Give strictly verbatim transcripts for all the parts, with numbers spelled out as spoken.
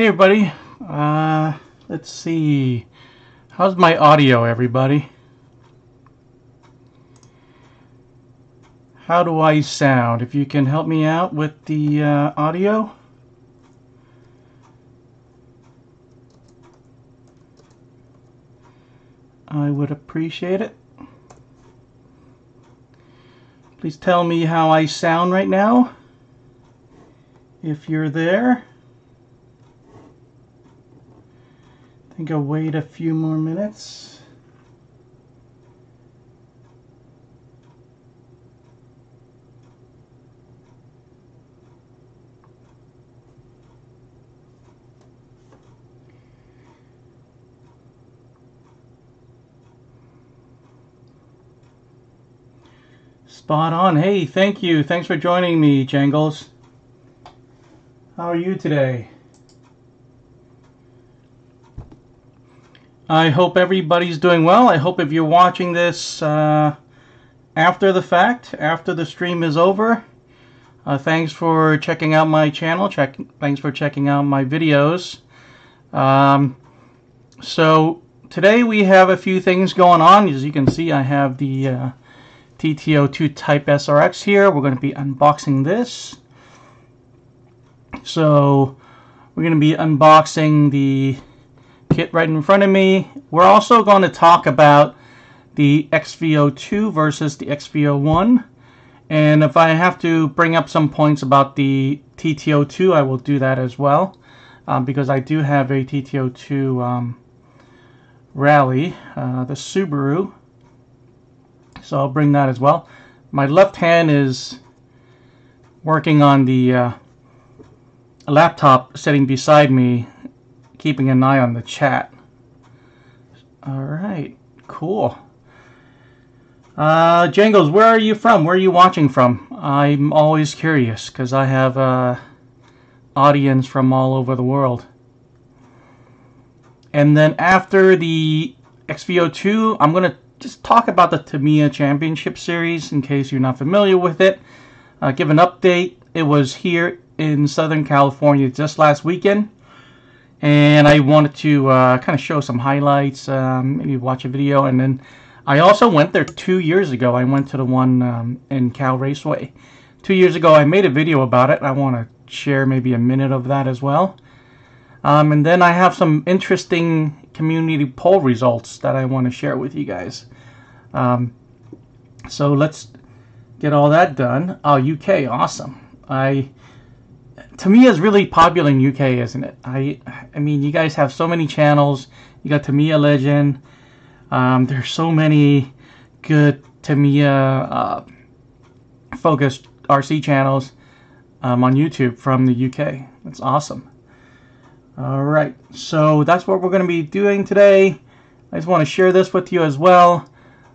Hey everybody, uh, let's see, how's my audio everybody? How do I sound? If you can help me out with the uh, audio. I would appreciate it. Please tell me how I sound right now, if you're there. I think I'll wait a few more minutes. Spot on. Hey, thank you. Thanks for joining me, Jangles. How are you today? I hope everybody's doing well. I hope if you're watching this uh, after the fact, after the stream is over, uh, thanks for checking out my channel. Check, thanks for checking out my videos. Um, so today we have a few things going on. As you can see, I have the uh, T T zero two Type S R X here. We're going to be unboxing this. So we're going to be unboxing the kit right in front of me. We're also going to talk about the X V zero two versus the X V zero one. And if I have to bring up some points about the T T zero two, I will do that as well. Um, because I do have a T T zero two um, rally, uh, the Subaru. So I'll bring that as well. My left hand is working on the uh, laptop sitting beside me, keeping an eye on the chat. All right, cool. Uh, Jangles, where are you from? Where are you watching from? I'm always curious because I have uh, audience from all over the world. And then after the X V zero two, I'm going to just talk about the Tamiya Championship Series in case you're not familiar with it. Uh, give an update. It was here in Southern California just last weekend, and I wanted to uh, kind of show some highlights, um, maybe watch a video. And then I also went there two years ago. I went to the one um, in Cal Raceway. Two years ago I made a video about it. I want to share maybe a minute of that as well. Um, and then I have some interesting community poll results that I want to share with you guys. Um, so let's get all that done. Oh, U K, awesome. I Tamiya is really popular in U K, isn't it? I I mean, you guys have so many channels. You got Tamiya Legend. Um, there's so many good Tamiya uh, focused R C channels um, on YouTube from the U K. That's awesome. Alright, so that's what we're going to be doing today. I just want to share this with you as well.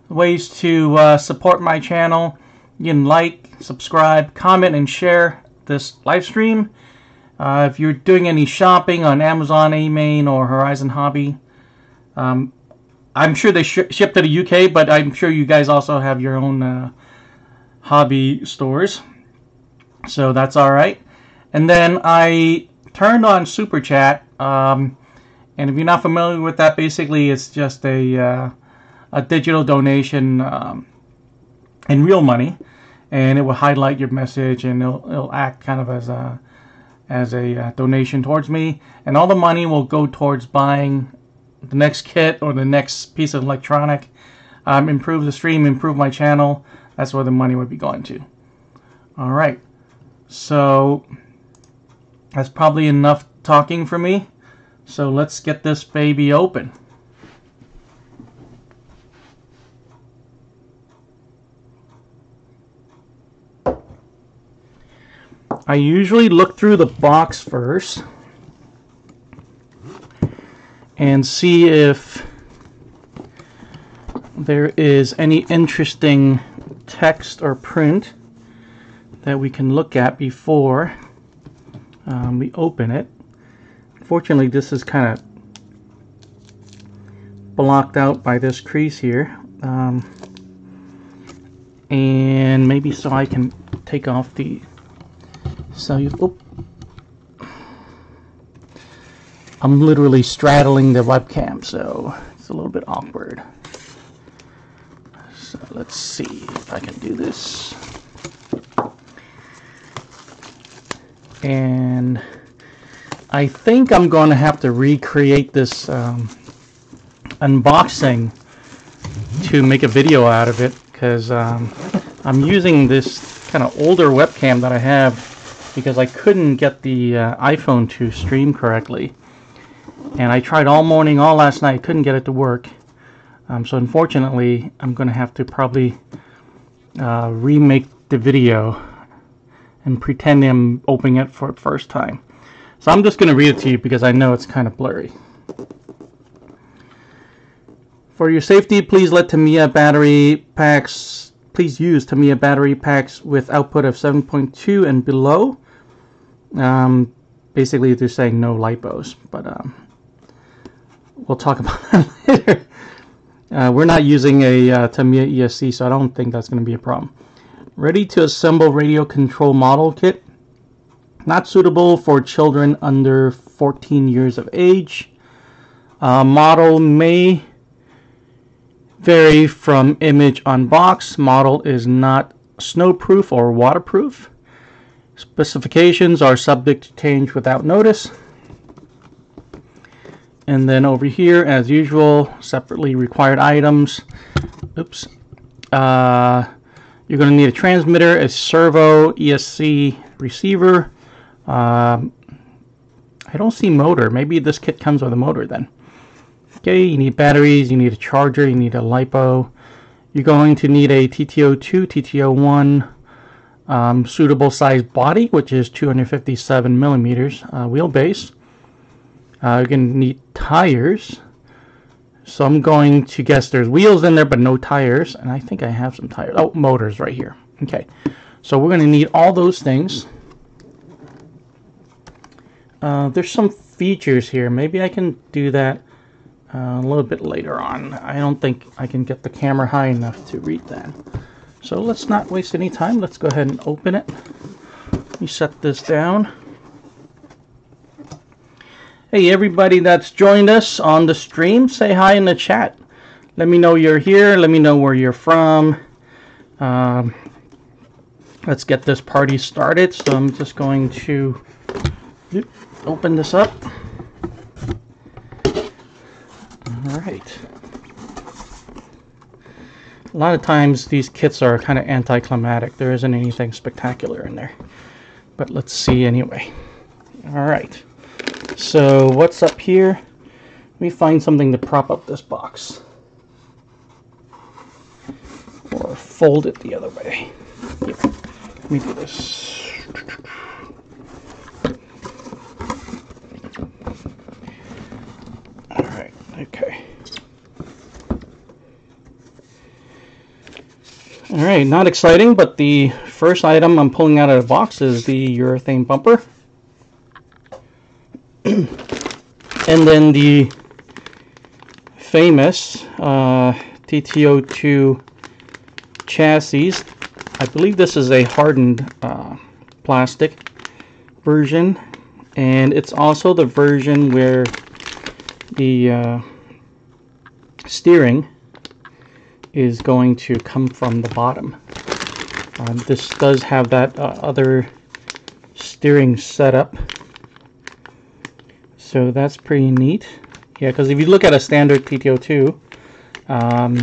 Ways to uh, support my channel. You can like, subscribe, comment, and share this live stream. Uh, if you're doing any shopping on Amazon, Amain, or Horizon Hobby, um, I'm sure they sh ship to the U K, but I'm sure you guys also have your own uh, hobby stores. So that's alright. And then I turned on Super Chat, um, and if you're not familiar with that, basically it's just a, uh, a digital donation um, in real money, and it will highlight your message, and it'll, it'll act kind of as a, as a uh, donation towards me, and all the money will go towards buying the next kit or the next piece of electronic, um, improve the stream, improve my channel. That's where the money would be going to. All right, so that's probably enough talking for me, so let's get this baby open. I usually look through the box first and see if there is any interesting text or print that we can look at before Um, we open it. Fortunately, this is kind of blocked out by this crease here, um, and maybe so I can take off the celluloid. I'm literally straddling the webcam, so it's a little bit awkward. So let's see if I can do this. And I think I'm going to have to recreate this um, unboxing to make a video out of it, because um, I'm using this kind of older webcam that I have because I couldn't get the uh, iPhone to stream correctly. And I tried all morning, all last night, couldn't get it to work. Um, so unfortunately, I'm going to have to probably uh, remake the video and pretend I'm opening it for the first time. So I'm just going to read it to you because I know it's kind of blurry. For your safety, please let Tamiya battery packs, please use Tamiya battery packs with output of seven point two and below. Um, basically, they're saying no lipos, but um, we'll talk about that later. Uh, we're not using a uh, Tamiya E S C, so I don't think that's going to be a problem. Ready to assemble radio control model kit. Not suitable for children under fourteen years of age. Uh, model may vary from image on box. Model is not snowproof or waterproof. Specifications are subject to change without notice. And then over here, as usual, separately required items. Oops. Uh, you're going to need a transmitter, a servo, E S C receiver. Um, I don't see motor. Maybe this kit comes with a motor then. Okay, you need batteries, you need a charger, you need a lipo. You're going to need a T T zero two, T T zero one, um, suitable size body, which is two hundred fifty-seven millimeters uh, wheelbase. Uh, you're going to need tires. So I'm going to guess there's wheels in there, but no tires. And I think I have some tires. Oh, motors right here. Okay, so we're going to need all those things. Uh, there's some features here. Maybe I can do that uh, a little bit later on. I don't think I can get the camera high enough to read that. So let's not waste any time. Let's go ahead and open it. Let me set this down. Hey, everybody that's joined us on the stream, say hi in the chat. Let me know you're here. Let me know where you're from. Um, let's get this party started. So I'm just going to open this up. All right. A lot of times these kits are kind of anticlimactic. There isn't anything spectacular in there. But let's see anyway. All right. So what's up here? Let me find something to prop up this box. Or fold it the other way. Yep. Let me do this. Okay. All right, not exciting, but the first item I'm pulling out of the box is the urethane bumper. And then the famous uh, T T zero two chassis. I believe this is a hardened uh, plastic version. And it's also the version where the uh, steering is going to come from the bottom. Uh, this does have that uh, other steering setup, so that's pretty neat. Yeah, because if you look at a standard T T zero two, um,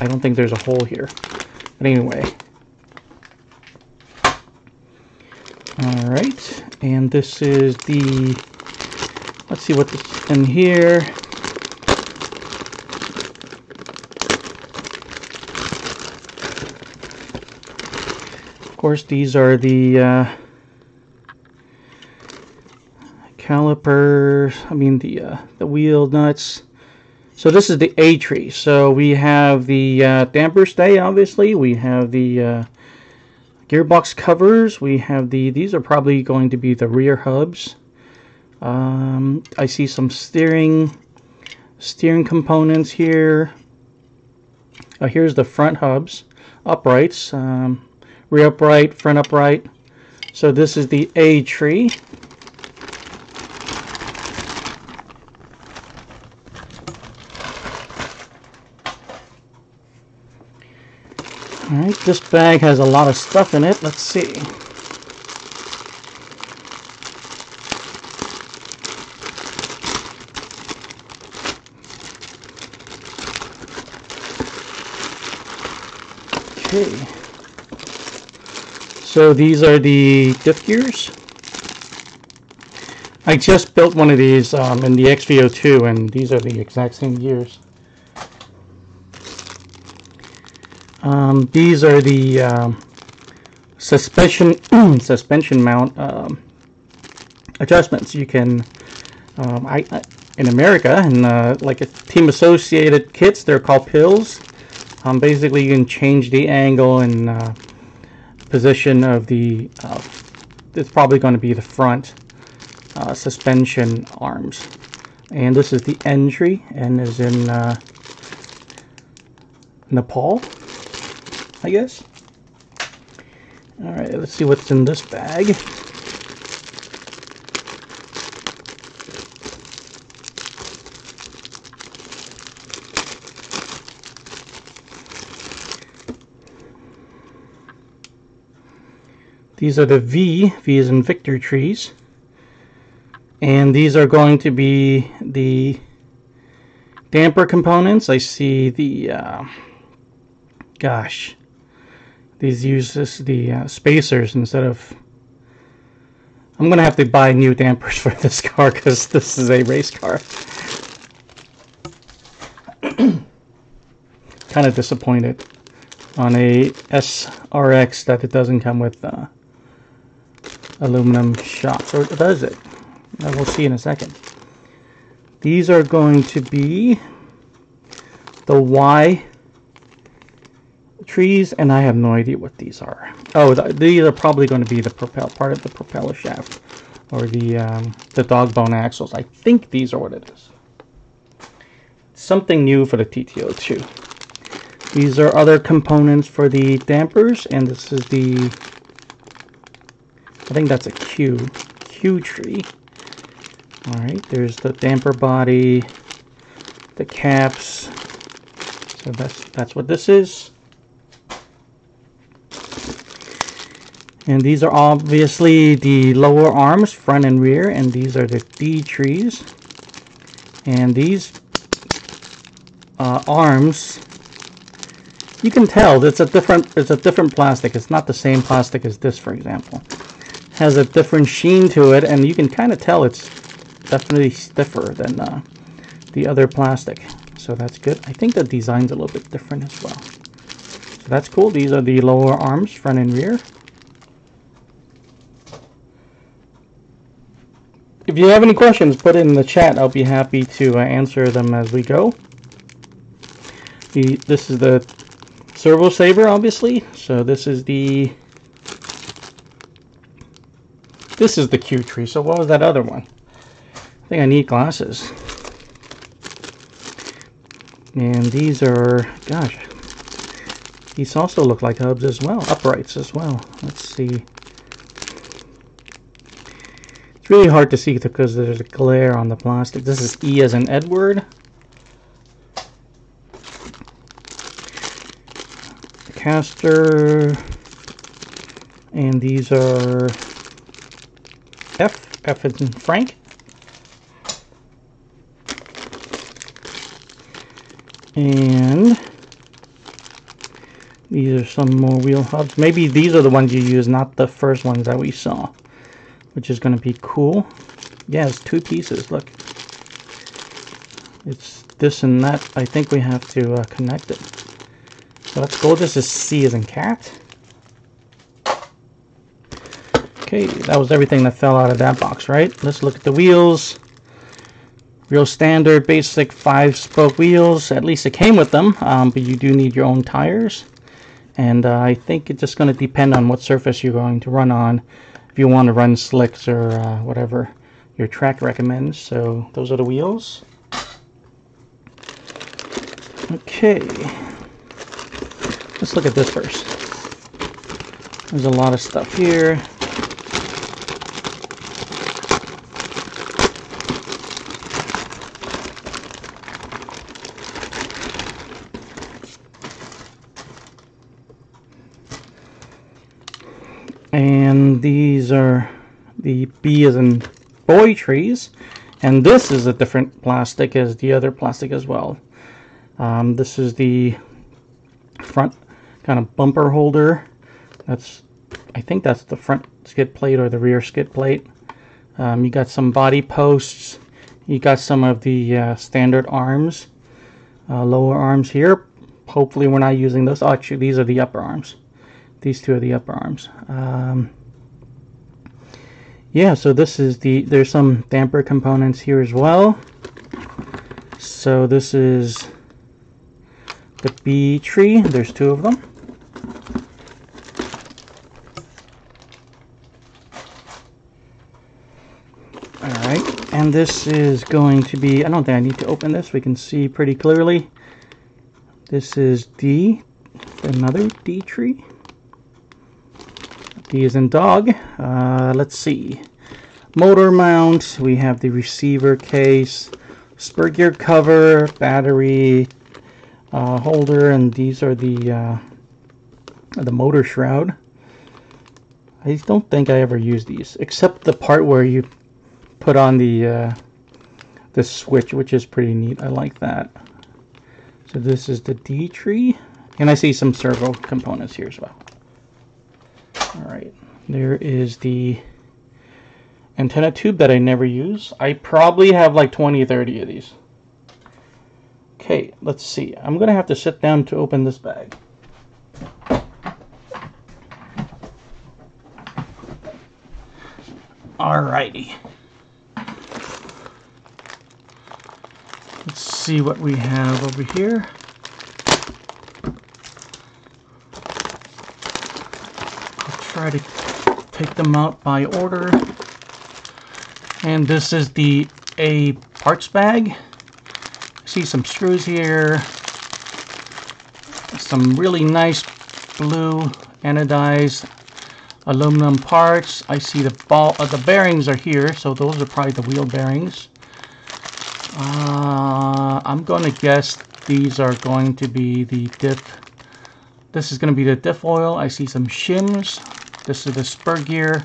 I don't think there's a hole here. But anyway, all right, and this is the. Let's see what's in here. Of course, these are the uh, calipers. I mean the uh, the wheel nuts. So this is the A tree. So we have the uh, damper stay, obviously. We have the uh, gearbox covers. We have the. These are probably going to be the rear hubs. Um, I see some steering steering components here. Uh, here's the front hubs, uprights, um, rear upright, front upright. So this is the A tree. Alright, this bag has a lot of stuff in it. Let's see. Okay. So these are the diff gears. I just built one of these um, in the X V zero two, and these are the exact same gears. Um, these are the um, suspension suspension mount um, adjustments. You can, um, I, I in America, and uh, like a Team Associated kits, they're called pills. Um, basically, you can change the angle and uh, position of the. Uh, it's probably going to be the front. Uh, suspension arms, and this is the entry, and is in uh, Nepal, I guess. All right, let's see what's in this bag. These are the V, V is in Victor trees. And these are going to be the damper components. I see the, uh, gosh, these use this, the uh, spacers instead of, I'm going to have to buy new dampers for this car because this is a race car. Kind of disappointed on a S R X that it doesn't come with uh, aluminum shocks, or does it? And we'll see in a second. These are going to be the Y trees, and I have no idea what these are. Oh, th these are probably going to be the propel part of the propeller shaft, or the um, the dog bone axles. I think these are what it is. Something new for the T T zero two. These are other components for the dampers, and this is the. I think that's a Q Q tree. Alright, there's the damper body, the caps, so that's, that's what this is. And these are obviously the lower arms, front and rear, and these are the D trees. And these uh, arms, you can tell it's a different, it's a different plastic. It's not the same plastic as this, for example. It has a different sheen to it, and you can kind of tell it's definitely stiffer than uh, the other plastic, so that's good. I think the design's a little bit different as well, so that's cool. These are the lower arms, front and rear. If you have any questions, put it in the chat. I'll be happy to uh, answer them as we go. The, this is the servo saver, obviously, so this is the this is the Q tree. So what was that other one? I think I need glasses. And these are, gosh, these also look like hubs as well, uprights as well. Let's see. It's really hard to see because there's a glare on the plastic. This is E as in Edward. The caster. And these are F, F as in Frank. And these are some more wheel hubs. Maybe these are the ones you use, not the first ones that we saw, which is going to be cool. Yeah, it's two pieces. Look, it's this and that. I think we have to uh, connect it. So let's go. This is C as in cat. Okay, that was everything that fell out of that box, right? Let's look at the wheels. Real standard, basic five-spoke wheels. At least it came with them, um, but you do need your own tires. And uh, I think it's just going to depend on what surface you're going to run on. If you want to run slicks or uh, whatever your track recommends. So those are the wheels. Okay. Let's look at this first. There's a lot of stuff here. and these are the B as in boy trees, and this is a different plastic as the other plastic as well. Um, this is the front kind of bumper holder. That's, I think that's the front skid plate or the rear skid plate. Um, you got some body posts. You got some of the uh, standard arms, uh, lower arms here. Hopefully we're not using those. Oh, actually, these are the upper arms. These two are the upper arms. Um, yeah, so this is the, there's some damper components here as well. So this is the B tree. There's two of them. Alright, and this is going to be, I don't think I need to open this. We can see pretty clearly. This is D, another D tree. D is in dog. Uh, let's see. Motor mount. We have the receiver case, spur gear cover, battery uh, holder, and these are the uh, the motor shroud. I don't think I ever used these, except the part where you put on the uh, the switch, which is pretty neat. I like that. So this is the D tree, and I see some servo components here as well. Alright, there is the antenna tube that I never use. I probably have like twenty, thirty of these. Okay, let's see. I'm going to have to sit down to open this bag. Alrighty. Let's see what we have over here. Try to take them out by order. And this is the A parts bag. See some screws here. Some really nice blue anodized aluminum parts. I see the ball, uh, the bearings are here, so those are probably the wheel bearings. Uh, I'm gonna guess these are going to be the diff. This is gonna be the diff oil. I see some shims. This is the spur gear.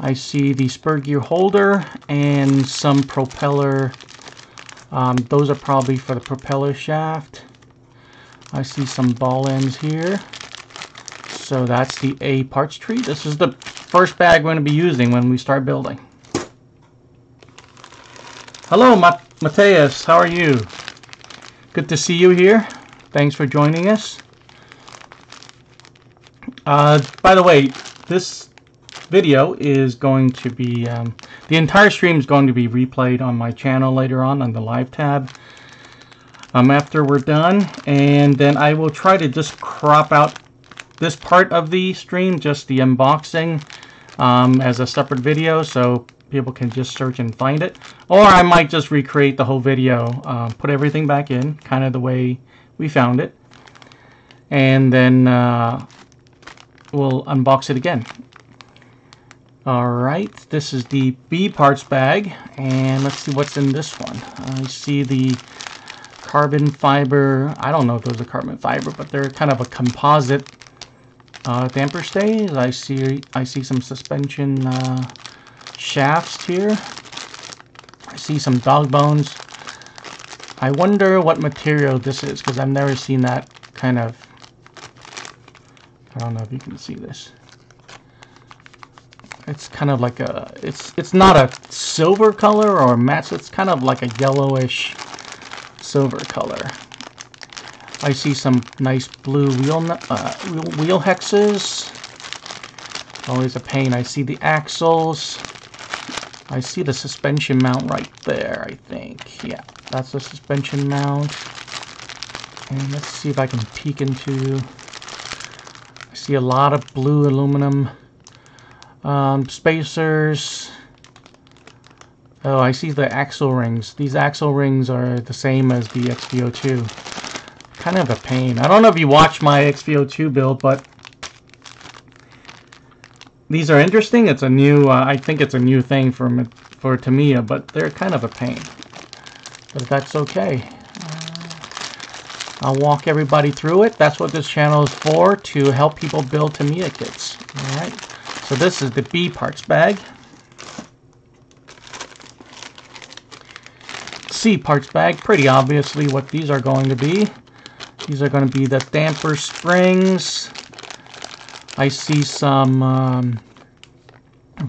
I see the spur gear holder and some propeller. Um, those are probably for the propeller shaft. I see some ball ends here. So that's the A parts tree. This is the first bag we're going to be using when we start building. Hello, Mat Mateus. How are you? Good to see you here. Thanks for joining us. Uh, by the way, this video is going to be, um, the entire stream is going to be replayed on my channel later on, on the live tab, um, after we're done. And then I will try to just crop out this part of the stream, just the unboxing, um, as a separate video, so people can just search and find it. Or I might just recreate the whole video, uh, put everything back in, kind of the way we found it. And then, uh... we'll unbox it again. Alright, this is the B parts bag, and let's see what's in this one. I see the carbon fiber, I don't know if those are carbon fiber, but they're kind of a composite uh, damper stays. I see, I see some suspension uh, shafts here. I see some dog bones. I wonder what material this is, because I've never seen that kind of. I don't know if you can see this. It's kind of like a, it's it's not a silver color or a matte, it's kind of like a yellowish silver color. I see some nice blue wheel, uh, wheel hexes. Always a pain. I see the axles. I see the suspension mount right there, I think. Yeah, that's the suspension mount. And let's see if I can peek into. See a lot of blue aluminum um, spacers. Oh, I see the axle rings. These axle rings are the same as the X V zero two. Kind of a pain. I don't know if you watched my X V zero two build, but these are interesting. It's a new, uh, I think it's a new thing for, for Tamiya, but they're kind of a pain. But that's okay. I'll walk everybody through it. That's what this channel is for, to help people build Tamiya kits. All right. So this is the B parts bag. C parts bag, pretty obviously what these are going to be. These are going to be the damper springs. I see some um,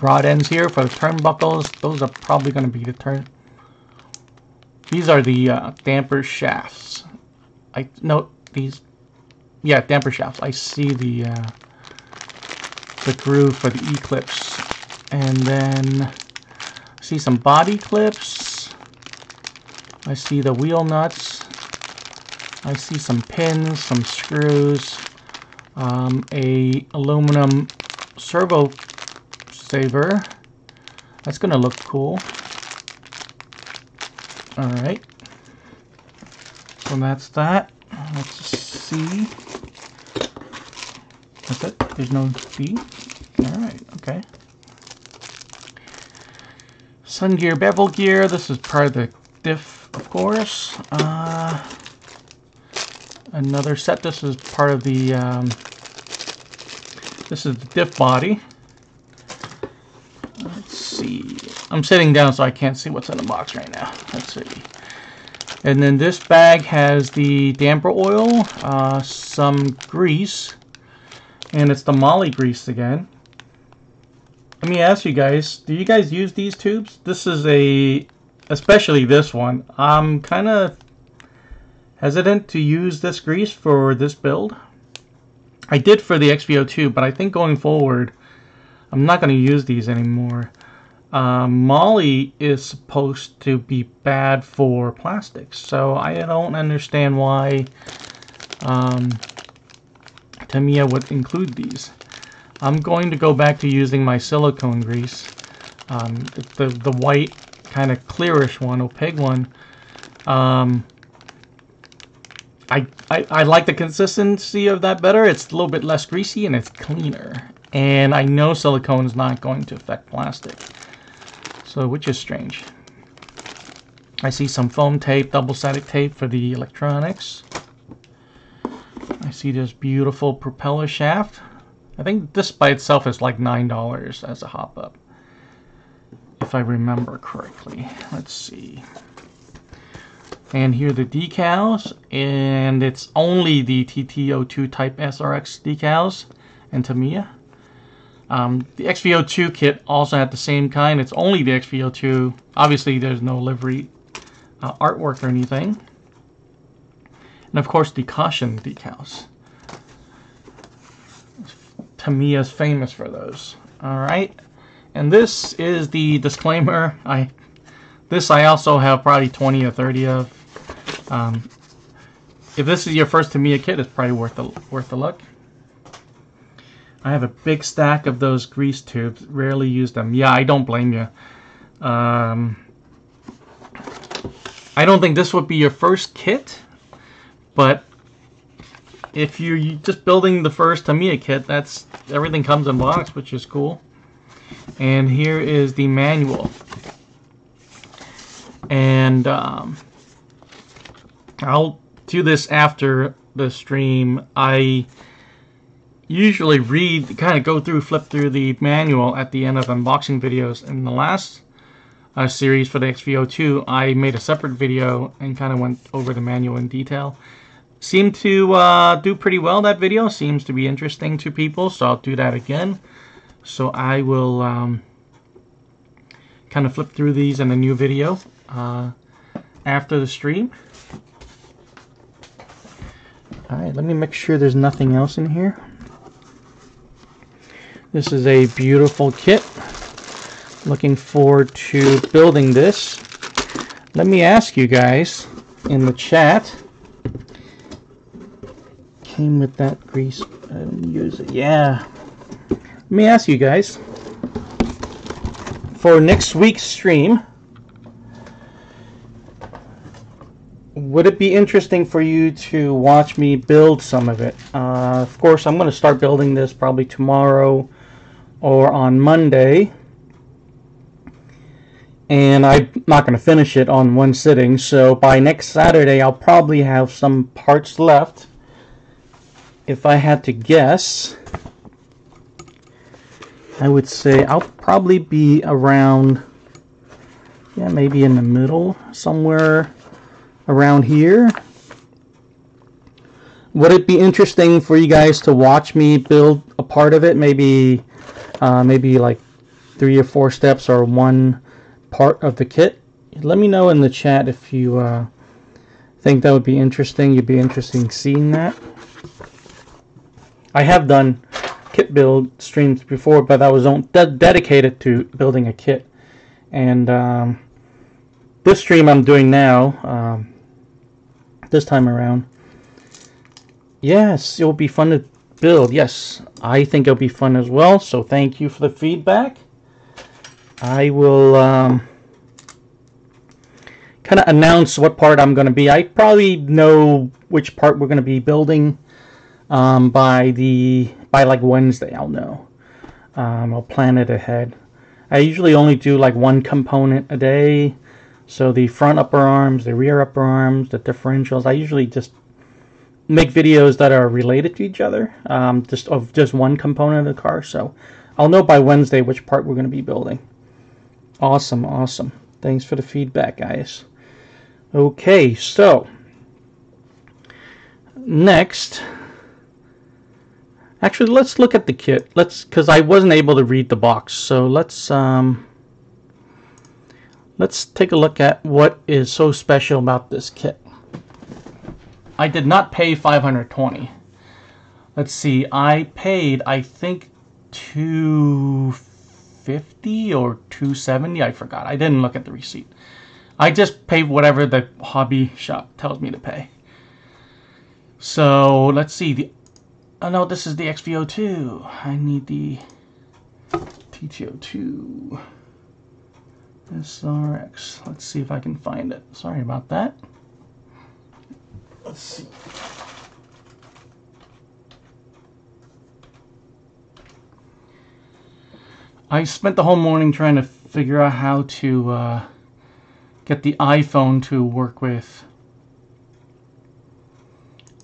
rod ends here for the turnbuckles. Those are probably going to be the turn. These are the uh, damper shafts. I no these, yeah, damper shafts. I see the uh, the groove for the E-clips, and then I see some body clips. I see the wheel nuts, I see some pins, some screws, um, a aluminum servo saver. That's going to look cool. Alright, so that's that. Let's see. That's it. There's no B. Alright, okay. Sun gear, bevel gear. This is part of the diff. Of course, uh, another set. This is part of the, um, this is the diff body. Let's see. I'm sitting down so I can't see what's in the box right now. Let's see. And then this bag has the damper oil, uh, some grease, and it's the moly grease again. Let me ask you guys, do you guys use these tubes? This is a... Especially this one. I'm kind of hesitant to use this grease for this build. I did for the X V zero two, but I think going forward, I'm not going to use these anymore. Uh, moly is supposed to be bad for plastics, so I don't understand why um, Tamiya would include these. I'm going to go back to using my silicone grease. Um, the, the white... kind of clearish one, opaque one. Um, I, I I like the consistency of that better. It's a little bit less greasy and it's cleaner. And I know silicone is not going to affect plastic, so which is strange. I see some foam tape, double-sided tape for the electronics. I see this beautiful propeller shaft. I think this by itself is like nine dollars as a hop-up, if I remember correctly. Let's see. And here are the decals, and it's only the T T zero two Type S R X decals and Tamiya. Um, the X V zero two kit also had the same kind. It's only the X V zero two. Obviously there's no livery uh, artwork or anything. And of course the caution decals. Tamiya's famous for those. Alright. And this is the disclaimer. I this I also have probably twenty or thirty of. Um, if this is your first Tamiya kit, it's probably worth a worth a look. I have a big stack of those grease tubes. Rarely use them. Yeah, I don't blame you. Um, I don't think this would be your first kit, but if you're just building the first Tamiya kit, that's everything comes in box, which is cool. And here is the manual, and um, I'll do this after the stream. I usually read, kind of go through, flip through the manual at the end of unboxing videos. In the last uh, series for the X V zero two, I made a separate video and kind of went over the manual in detail. Seemed to uh, do pretty well, that video. Seems to be interesting to people, so I'll do that again. So I will um, kind of flip through these in a new video uh, after the stream. Alright, let me make sure there's nothing else in here. This is a beautiful kit. Looking forward to building this. Let me ask you guys in the chat. Came with that grease. I didn't use it. Yeah. Let me ask you guys, for next week's stream, would it be interesting for you to watch me build some of it? Uh, of course, I'm going to start building this probably tomorrow or on Monday. And I'm not going to finish it on one sitting, so by next Saturday, I'll probably have some parts left. If I had to guess... I would say I'll probably be around, yeah, maybe in the middle, somewhere around here. Would it be interesting for you guys to watch me build a part of it? Maybe, uh, maybe like three or four steps or one part of the kit. Let me know in the chat if you uh, think that would be interesting. You'd be interesting seeing that. I have done kit build streams before, but I was on de- dedicated to building a kit. And um, this stream I'm doing now, um, this time around, yes, it'll be fun to build. Yes, I think it'll be fun as well. So thank you for the feedback. I will um, kind of announce what part I'm going to be. I probably know which part we're going to be building um, by the by like Wednesday. I'll know. Um, I'll plan it ahead. I usually only do like one component a day, so the front upper arms, the rear upper arms, the differentials. I usually just make videos that are related to each other, um, just of just one component of the car. So I'll know by Wednesday which part we're going to be building. Awesome, awesome. Thanks for the feedback, guys. Okay, so next, actually, let's look at the kit. Let's, because I wasn't able to read the box, so let's um, let's take a look at what is so special about this kit. I did not pay five hundred twenty. Let's see. I paid, I think, two fifty or two seventy. I forgot. I didn't look at the receipt. I just paid whatever the hobby shop tells me to pay. So let's see. The Oh no, this is the X V zero two. I need the T T zero two. S R X. Let's see if I can find it. Sorry about that. Let's see. I spent the whole morning trying to figure out how to uh, get the iPhone to work with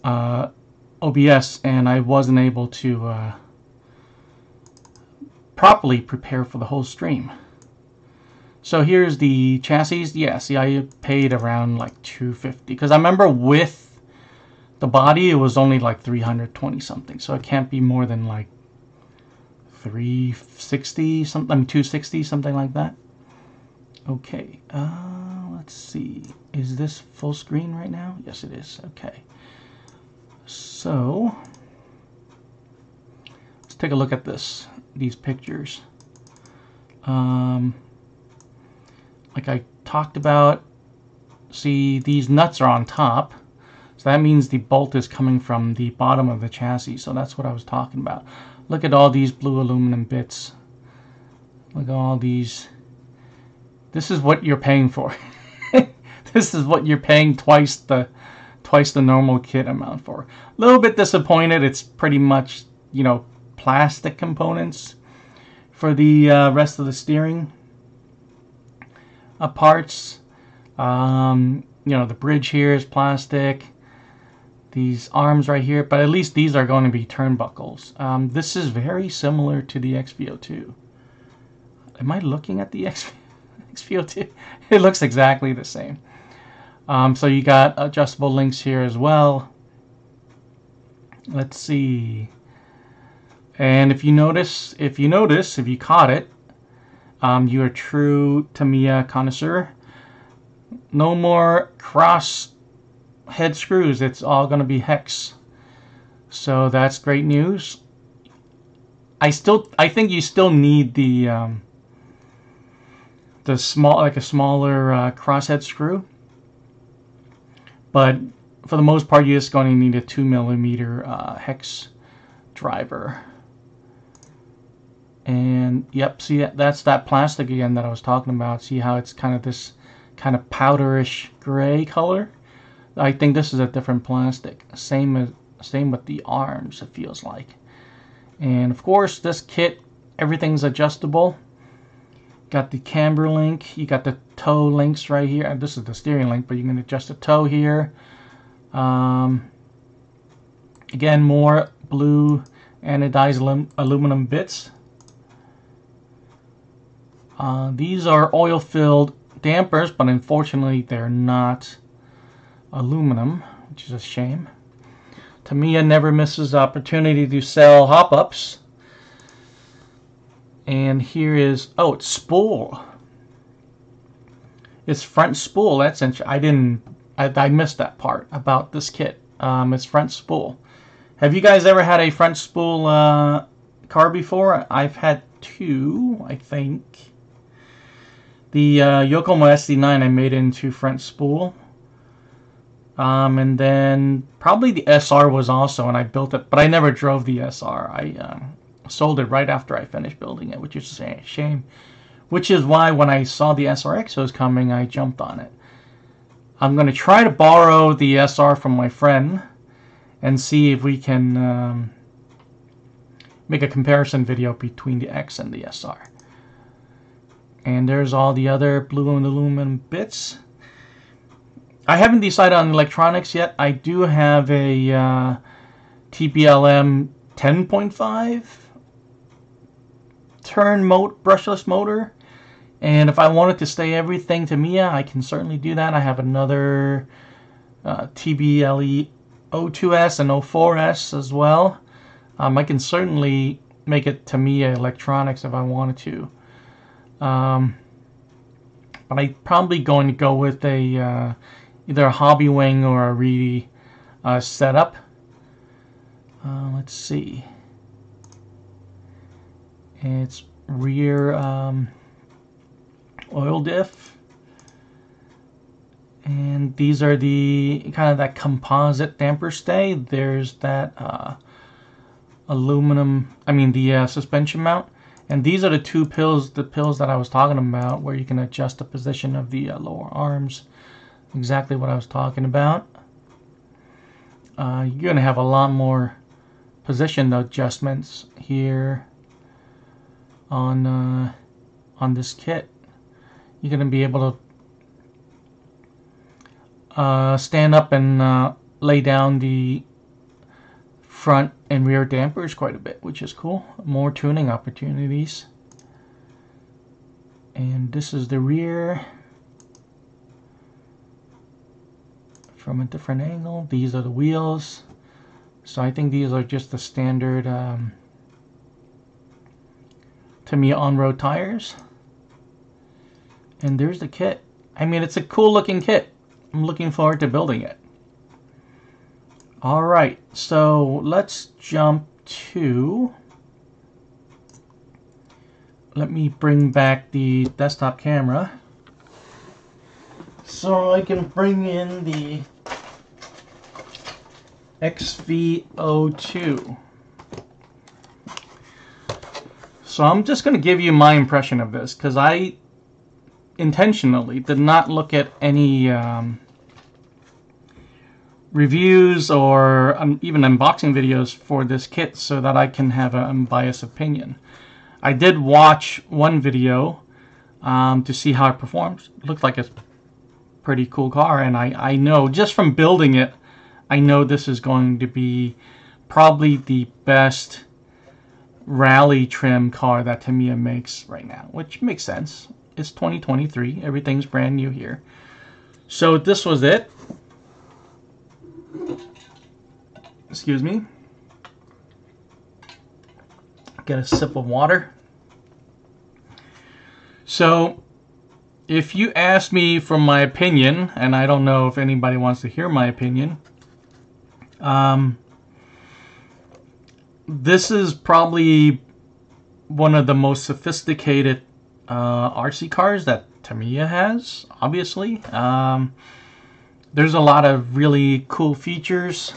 uh, O B S, and I wasn't able to uh, properly prepare for the whole stream. So here's the chassis. Yeah, see, I paid around like two fifty, because I remember with the body it was only like three hundred twenty something, so it can't be more than like three sixty something, I mean two sixty, something like that. Okay, uh, let's see, is this full screen right now? Yes, it is. Okay, so let's take a look at this, these pictures. Um, like I talked about, see, these nuts are on top, so that means the bolt is coming from the bottom of the chassis, so that's what I was talking about. Look at all these blue aluminum bits. Look at all these. This is what you're paying for. This is what you're paying twice the twice the normal kit amount for. A little bit disappointed. It's pretty much, you know, plastic components for the uh, rest of the steering uh, parts. Um, you know, the bridge here is plastic. These arms right here, but at least these are going to be turnbuckles. Um, this is very similar to the X V zero two. Am I looking at the X V zero two? It looks exactly the same. Um, so you got adjustable links here as well. Let's see. And if you notice, if you notice, if you caught it, um, you're a true Tamiya connoisseur. No more cross head screws. It's all going to be hex. So that's great news. I still, I think you still need the um, the small, like a smaller uh, crosshead screw. But for the most part, you're just going to need a two millimeter uh, hex driver. And yep, see, that's that plastic again that I was talking about. See how it's kind of this kind of powderish gray color? I think this is a different plastic. Same as same with the arms, it feels like. And of course, this kit, everything's adjustable. Got the camber link, you got the toe links right here. This is the steering link, but you can adjust the toe here. Um, again, more blue anodized aluminum bits. Uh, these are oil-filled dampers, but unfortunately they're not aluminum, which is a shame. Tamiya never misses the opportunity to sell hop-ups. And here is, oh, it's spool. It's front spool. That's interesting. I didn't, I, I missed that part about this kit. Um, it's front spool. Have you guys ever had a front spool uh, car before? I've had two, I think. The uh, Yokomo S D nine I made into front spool. Um, and then probably the S R was also, and I built it, but I never drove the S R. I um, sold it right after I finished building it, which is a shame. Which is why when I saw the S R X was coming, I jumped on it. I'm going to try to borrow the S R from my friend and see if we can um, make a comparison video between the X and the S R. And there's all the other blue and aluminum bits. I haven't decided on electronics yet. I do have a uh, T P L M ten point five turn mode, brushless motor. And if I wanted to stay everything Tamiya, I can certainly do that. I have another uh, T B L E oh two S and oh four S as well. Um, I can certainly make it Tamiya electronics if I wanted to. Um, but I'm probably going to go with a... Uh, either a hobby wing or a re uh, setup. Uh, let's see. It's rear um, oil diff, and these are the kind of that composite damper stay. There's that uh, aluminum. I mean the uh, suspension mount, and these are the two pills. The pills that I was talking about, where you can adjust the position of the uh, lower arms. Exactly what I was talking about. Uh, you're going to have a lot more position adjustments here on uh, on this kit. You're going to be able to uh, stand up and uh, lay down the front and rear dampers quite a bit, which is cool. More tuning opportunities. And this is the rear from a different angle. These are the wheels. So I think these are just the standard um, Tamiya on-road tires. And there's the kit. I mean, it's a cool looking kit. I'm looking forward to building it. Alright, so let's jump to... Let me bring back the desktop camera so I can bring in the X V oh two. So I'm just going to give you my impression of this, because I intentionally did not look at any um, reviews or um, even unboxing videos for this kit so that I can have an unbiased opinion. I did watch one video um, to see how it performs. It looked like it's pretty cool car, and I, I know just from building it, I know this is going to be probably the best rally trim car that Tamiya makes right now, which makes sense. It's twenty twenty-three, everything's brand new here. So this was it. Excuse me. Get a sip of water. So if you ask me for my opinion, and I don't know if anybody wants to hear my opinion, um, this is probably one of the most sophisticated uh, R C cars that Tamiya has, obviously. Um, there's a lot of really cool features.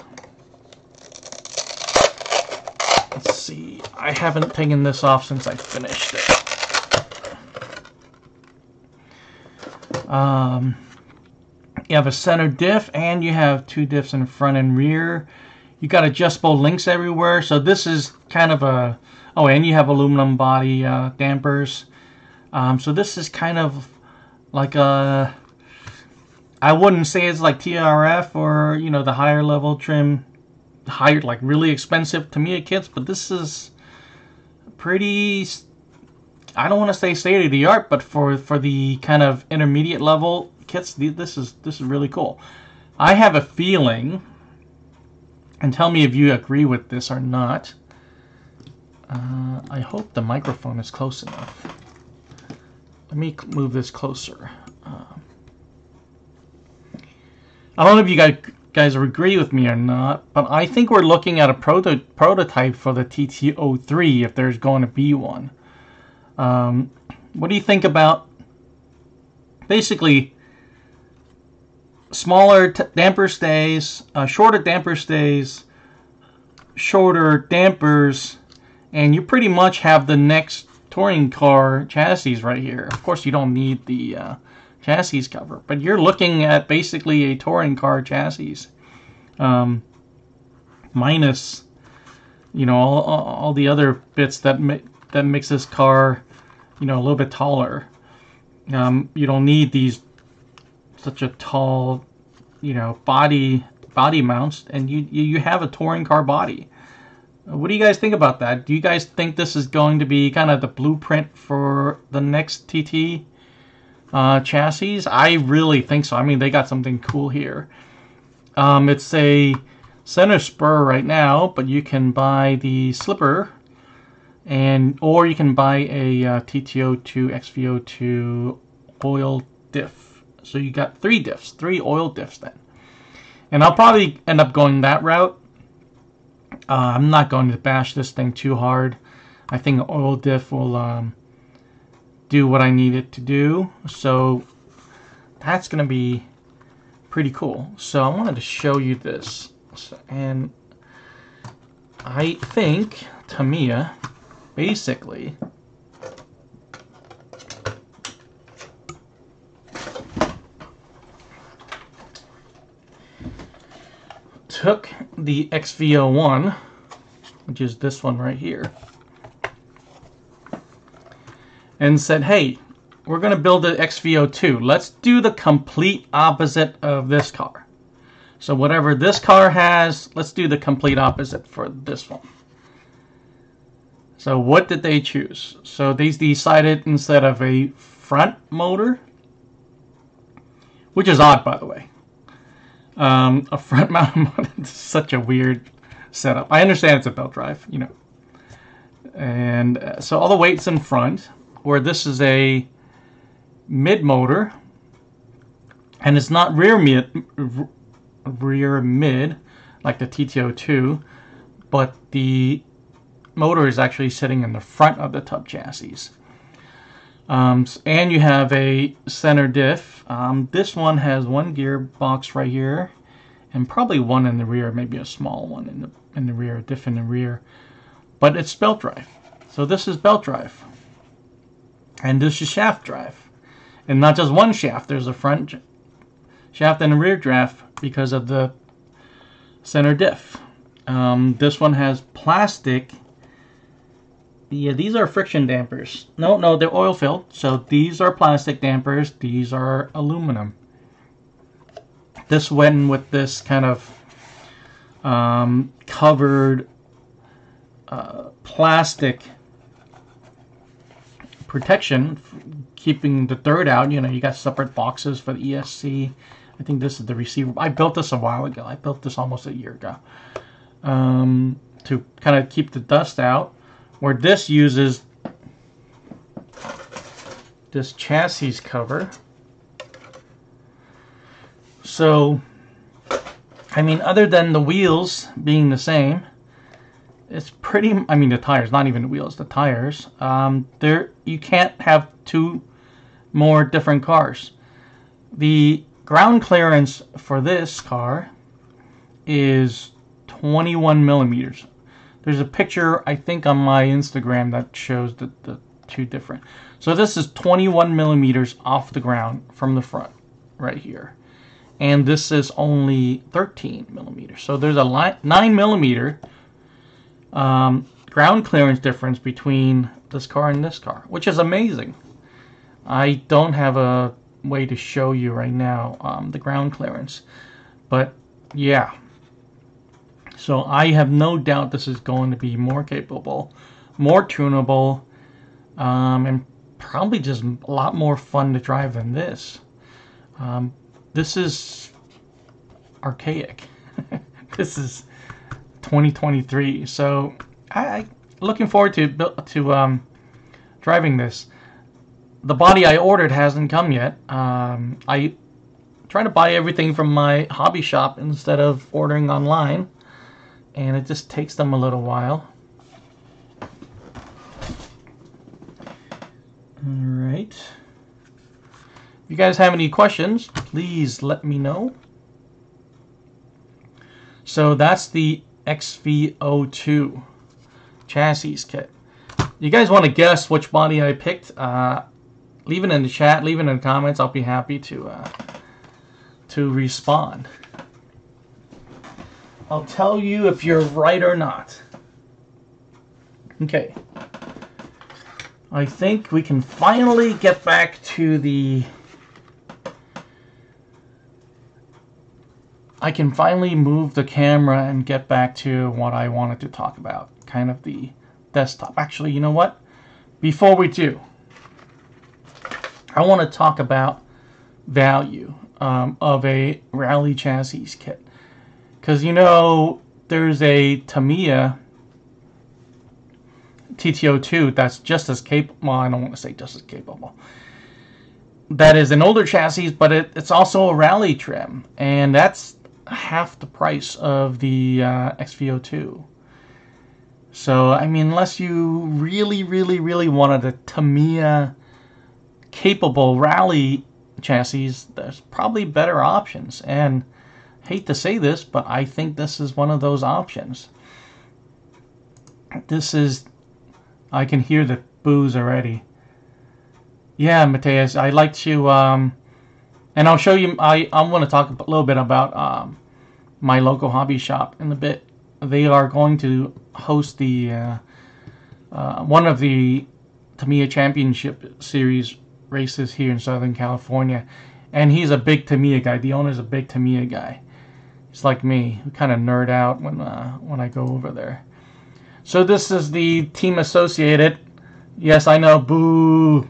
Let's see. I haven't taken this off since I finished it. Um, you have a center diff, and you have two diffs in front and rear. You got adjustable links everywhere, so this is kind of a... Oh, and you have aluminum body uh, dampers. Um, so this is kind of like a... I wouldn't say it's like T R F or, you know, the higher level trim, higher, like really expensive Tamiya kits, but this is pretty I don't want to say state of the art, but for for the kind of intermediate level kits, this is this is really cool. I have a feeling, and tell me if you agree with this or not. Uh, I hope the microphone is close enough. Let me move this closer. Uh, I don't know if you guys guys agree with me or not, but I think we're looking at a proto prototype for the T T oh three if there's going to be one. Um, what do you think about basically smaller t damper stays, uh, shorter damper stays, shorter dampers, and you pretty much have the next touring car chassis right here. Of course, you don't need the uh, chassis cover, but you're looking at basically a touring car chassis, um, minus, you know, all, all the other bits that mi that makes this car, you know, a little bit taller. Um, you don't need these such a tall, you know, body body mounts, and you you have a touring car body. What do you guys think about that? Do you guys think this is going to be kind of the blueprint for the next T T uh, chassis? I really think so. I mean, they got something cool here. Um, it's a center spur right now, but you can buy the slipper, and or you can buy a uh, T T oh two, X V oh two oil diff. So you got three diffs, three oil diffs then. And I'll probably end up going that route. Uh, I'm not going to bash this thing too hard. I think the oil diff will um, do what I need it to do. So that's going to be pretty cool. So I wanted to show you this. So, and I think Tamiya basically took the X V oh one, which is this one right here, and said, hey, we're going to build the X V oh two. Let's do the complete opposite of this car. So whatever this car has, let's do the complete opposite for this one. So what did they choose? So they decided instead of a front motor, which is odd, by the way. Um, a front mount motor is such a weird setup. I understand it's a belt drive, you know. And uh, so all the weight's in front, where this is a mid motor, and it's not rear mid, rear mid like the T T oh two, but the motor is actually sitting in the front of the tub chassis. Um, and you have a center diff. Um, this one has one gearbox right here, and probably one in the rear, maybe a small one in the in the rear, diff in the rear. But it's belt drive, so this is belt drive, and this is shaft drive, and not just one shaft. There's a front shaft and a rear draft because of the center diff. Um, this one has plastic. Yeah, these are friction dampers. No, no, they're oil filled. So these are plastic dampers. These are aluminum. This went with this kind of um, covered uh, plastic protection, keeping the dirt out. You know, you got separate boxes for the E S C. I think this is the receiver. I built this a while ago. I built this almost a year ago um, to kind of keep the dust out. Where this uses this chassis cover. So, I mean, other than the wheels being the same, it's pretty, I mean, the tires, not even the wheels, the tires, um, there, you can't have two more different cars. The ground clearance for this car is twenty-one millimeters. There's a picture, I think, on my Instagram that shows the, the two different. So this is twenty-one millimeters off the ground from the front right here. And this is only thirteen millimeters. So there's a nine millimeter um, ground clearance difference between this car and this car, which is amazing. I don't have a way to show you right now um, the ground clearance. But, yeah. So I have no doubt this is going to be more capable, more tunable, um, and probably just a lot more fun to drive than this. Um, this is archaic. This is twenty twenty-three, so I, I looking forward to to um, driving this. The body I ordered hasn't come yet. Um, I try to buy everything from my hobby shop instead of ordering online, and it just takes them a little while. Alright. If you guys have any questions, please let me know. So that's the X V zero two chassis kit. You guys want to guess which body I picked? Uh, leave it in the chat, leave it in the comments. I'll be happy to uh, to respond. I'll tell you if you're right or not. Okay. I think we can finally get back to the... I can finally move the camera and get back to what I wanted to talk about. Kind of the desktop. Actually, you know what? Before we do, I want to talk about value um, of a rally chassis kit. Because, you know, there's a Tamiya T T zero two that's just as capable. Well, I don't want to say just as capable. That is an older chassis, but it, it's also a rally trim. And that's half the price of the uh, X V zero two. So, I mean, unless you really, really, really wanted a Tamiya capable rally chassis, there's probably better options. And I hate to say this, but I think this is one of those options. This is... I can hear the boos already. Yeah, Mateus, I like to, um, and I'll show you, I, I'm going to talk a little bit about um, my local hobby shop in a bit. They are going to host the, uh, uh, one of the Tamiya Championship Series races here in Southern California. And he's a big Tamiya guy. The owner's a big Tamiya guy. He's like me. We kind of nerd out when, uh, when I go over there. So this is the Team Associated. Yes, I know, boo.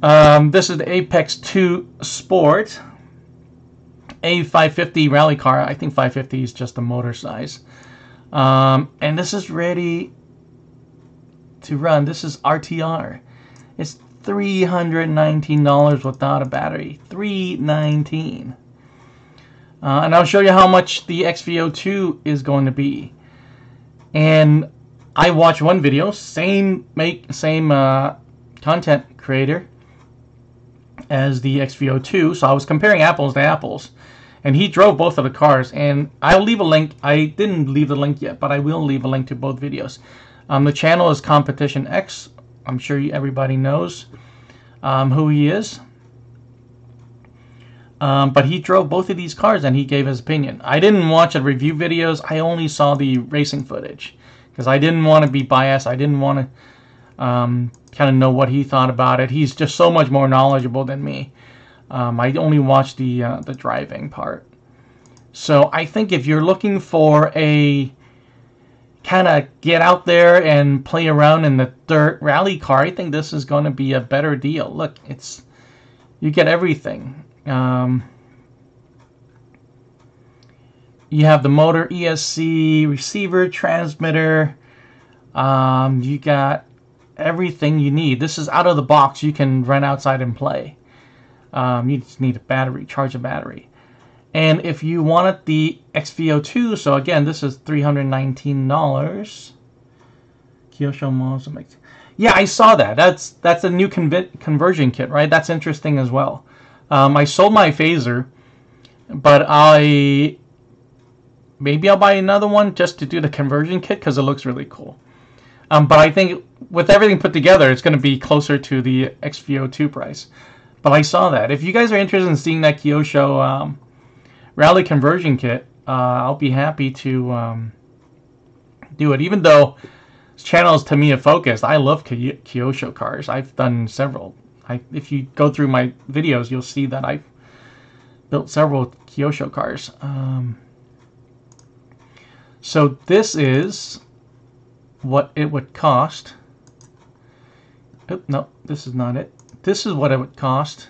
Um, this is the Apex two Sport. A five fifty rally car. I think five fifty is just the motor size. Um, and this is ready to run. This is R T R. It's three hundred nineteen dollars without a battery. three nineteen. Uh, and I'll show you how much the X V zero two is going to be. And I watched one video, same make same uh, content creator as the X V zero two, so I was comparing apples to apples, and he drove both of the cars. And I'll leave a link. I didn't leave the link yet, but I will leave a link to both videos. Um, the channel is Competition X. I'm sure everybody knows um, who he is. Um, but he drove both of these cars and he gave his opinion. I didn't watch the review videos. I only saw the racing footage because I didn't want to be biased. I didn't want to um, kind of know what he thought about it. He's just so much more knowledgeable than me. Um, I only watched the, uh, the driving part. So I think if you're looking for a kind of get out there and play around in the dirt rally car, I think this is going to be a better deal. Look, it's you get everything. Um, you have the motor, E S C, receiver, transmitter. Um, you got everything you need. This is out of the box. You can run outside and play. Um, you just need a battery, charge a battery. And if you wanted the X V zero two, so again, this is three hundred nineteen dollars. Kyosho models makes. Yeah, I saw that. That's that's a new conv conversion kit, right? That's interesting as well. Um, I sold my Phaser, but I maybe I'll buy another one just to do the conversion kit because it looks really cool. Um, but I think with everything put together, it's going to be closer to the X V zero two price. But I saw that. If you guys are interested in seeing that Kyosho um, rally conversion kit, uh, I'll be happy to um, do it. Even though this channel is Tamiya focused, I love Ky Kyosho cars. I've done several. I, if you go through my videos, you'll see that I've built several Kyosho cars. Um, so this is what it would cost Oh, no, this is not it. This is what it would cost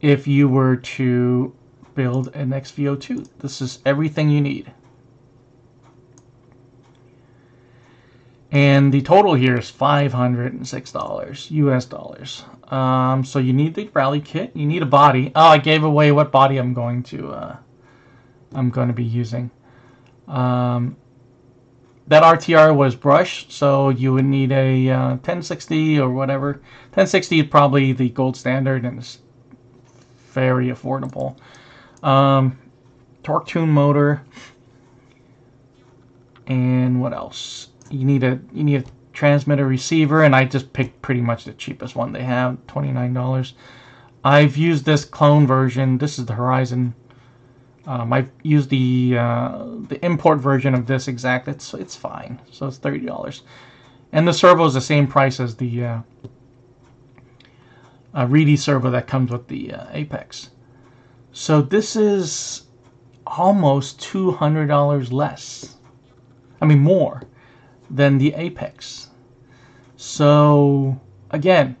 if you were to build an X V zero two. This is everything you need. And the total here is five hundred six dollars, U S dollars. Um, so you need the rally kit. You need a body. Oh, I gave away what body I'm going to, uh, I'm going to be using. Um, that R T R was brushed, so you would need a uh, ten sixty or whatever. ten sixty is probably the gold standard, and it's very affordable. Um, torque tune motor. And what else? You need a you need a transmitter receiver, and I just picked pretty much the cheapest one they have, twenty-nine dollars. I've used this clone version. This is the Horizon. Um, I've used the uh, the import version of this exact. It's it's fine. So it's thirty dollars, and the servo is the same price as the uh, uh, Reedy servo that comes with the uh, Apex. So this is almost two hundred dollars less. I mean more. Than the Apex. So again,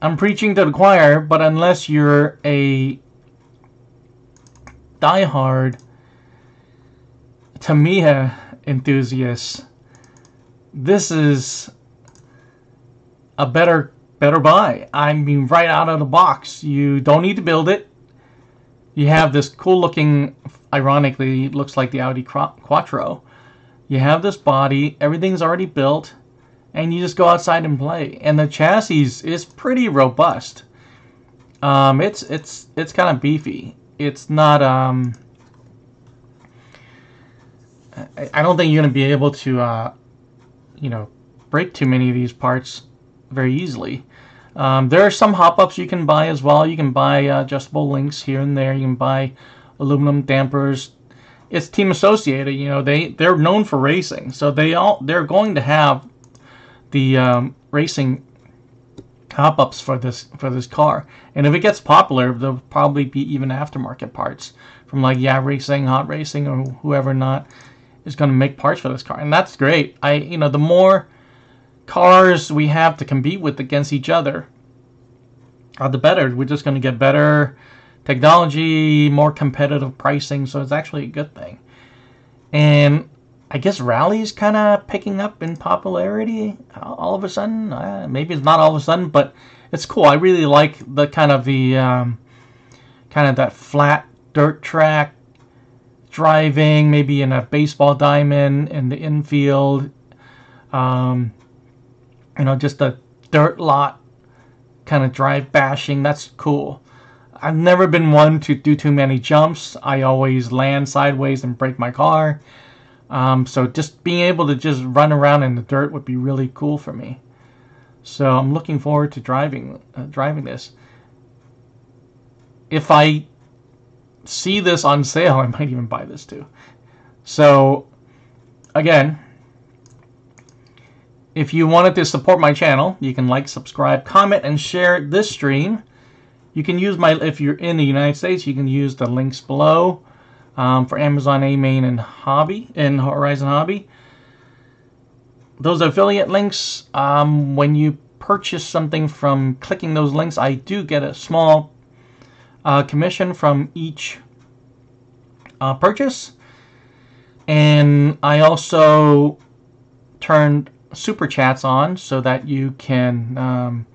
I'm preaching to the choir, but unless you're a diehard Tamiya enthusiast, this is a better better buy. I mean, right out of the box, you don't need to build it. You have this cool looking, ironically, looks like the Audi Quattro. You have this body, everything's already built, and you just go outside and play. And the chassis is pretty robust. Um, it's it's it's kind of beefy. It's not. Um, I, I don't think you're gonna be able to, uh, you know, break too many of these parts very easily. Um, there are some hop-ups you can buy as well. You can buy uh, adjustable links here and there. You can buy aluminum dampers. It's Team Associated, you know, they they're known for racing, so they all they're going to have the um, racing hop-ups for this for this car. And if it gets popular, there'll probably be even aftermarket parts from like Yeah Racing, Hot Racing, or whoever not is going to make parts for this car, and that's great. I you know the more cars we have to compete with against each other, are the better. We're just going to get better technology, more competitive pricing, so it's actually a good thing. And I guess rally's kind of picking up in popularity all of a sudden. Uh, maybe it's not all of a sudden, but it's cool. I really like the kind of the um, kind of that flat dirt track driving, maybe in a baseball diamond in the infield. Um, you know, just a dirt lot kind of drive bashing. That's cool. I've never been one to do too many jumps. I always land sideways and break my car. Um, so just being able to just run around in the dirt would be really cool for me. So I'm looking forward to driving uh, driving this. If I see this on sale, I might even buy this too. So again, if you wanted to support my channel, you can like, subscribe, comment, and share this stream. You can use my, if you're in the United States, you can use the links below um, for Amazon, Amain, and Hobby, and Horizon Hobby. Those affiliate links, um, when you purchase something from clicking those links, I do get a small uh, commission from each uh, purchase. And I also turned Super Chats on so that you can um,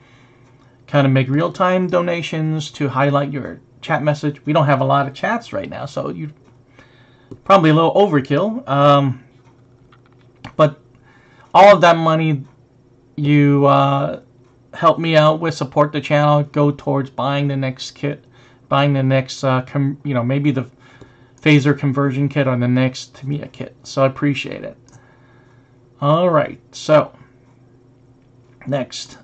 kind of make real-time donations to highlight your chat message. We don't have a lot of chats right now, so you probably a little overkill. Um, but all of that money you uh, help me out with, support the channel, go towards buying the next kit, buying the next, uh, com you know, maybe the Phaser conversion kit or the next Tamiya kit. So I appreciate it. All right, so next,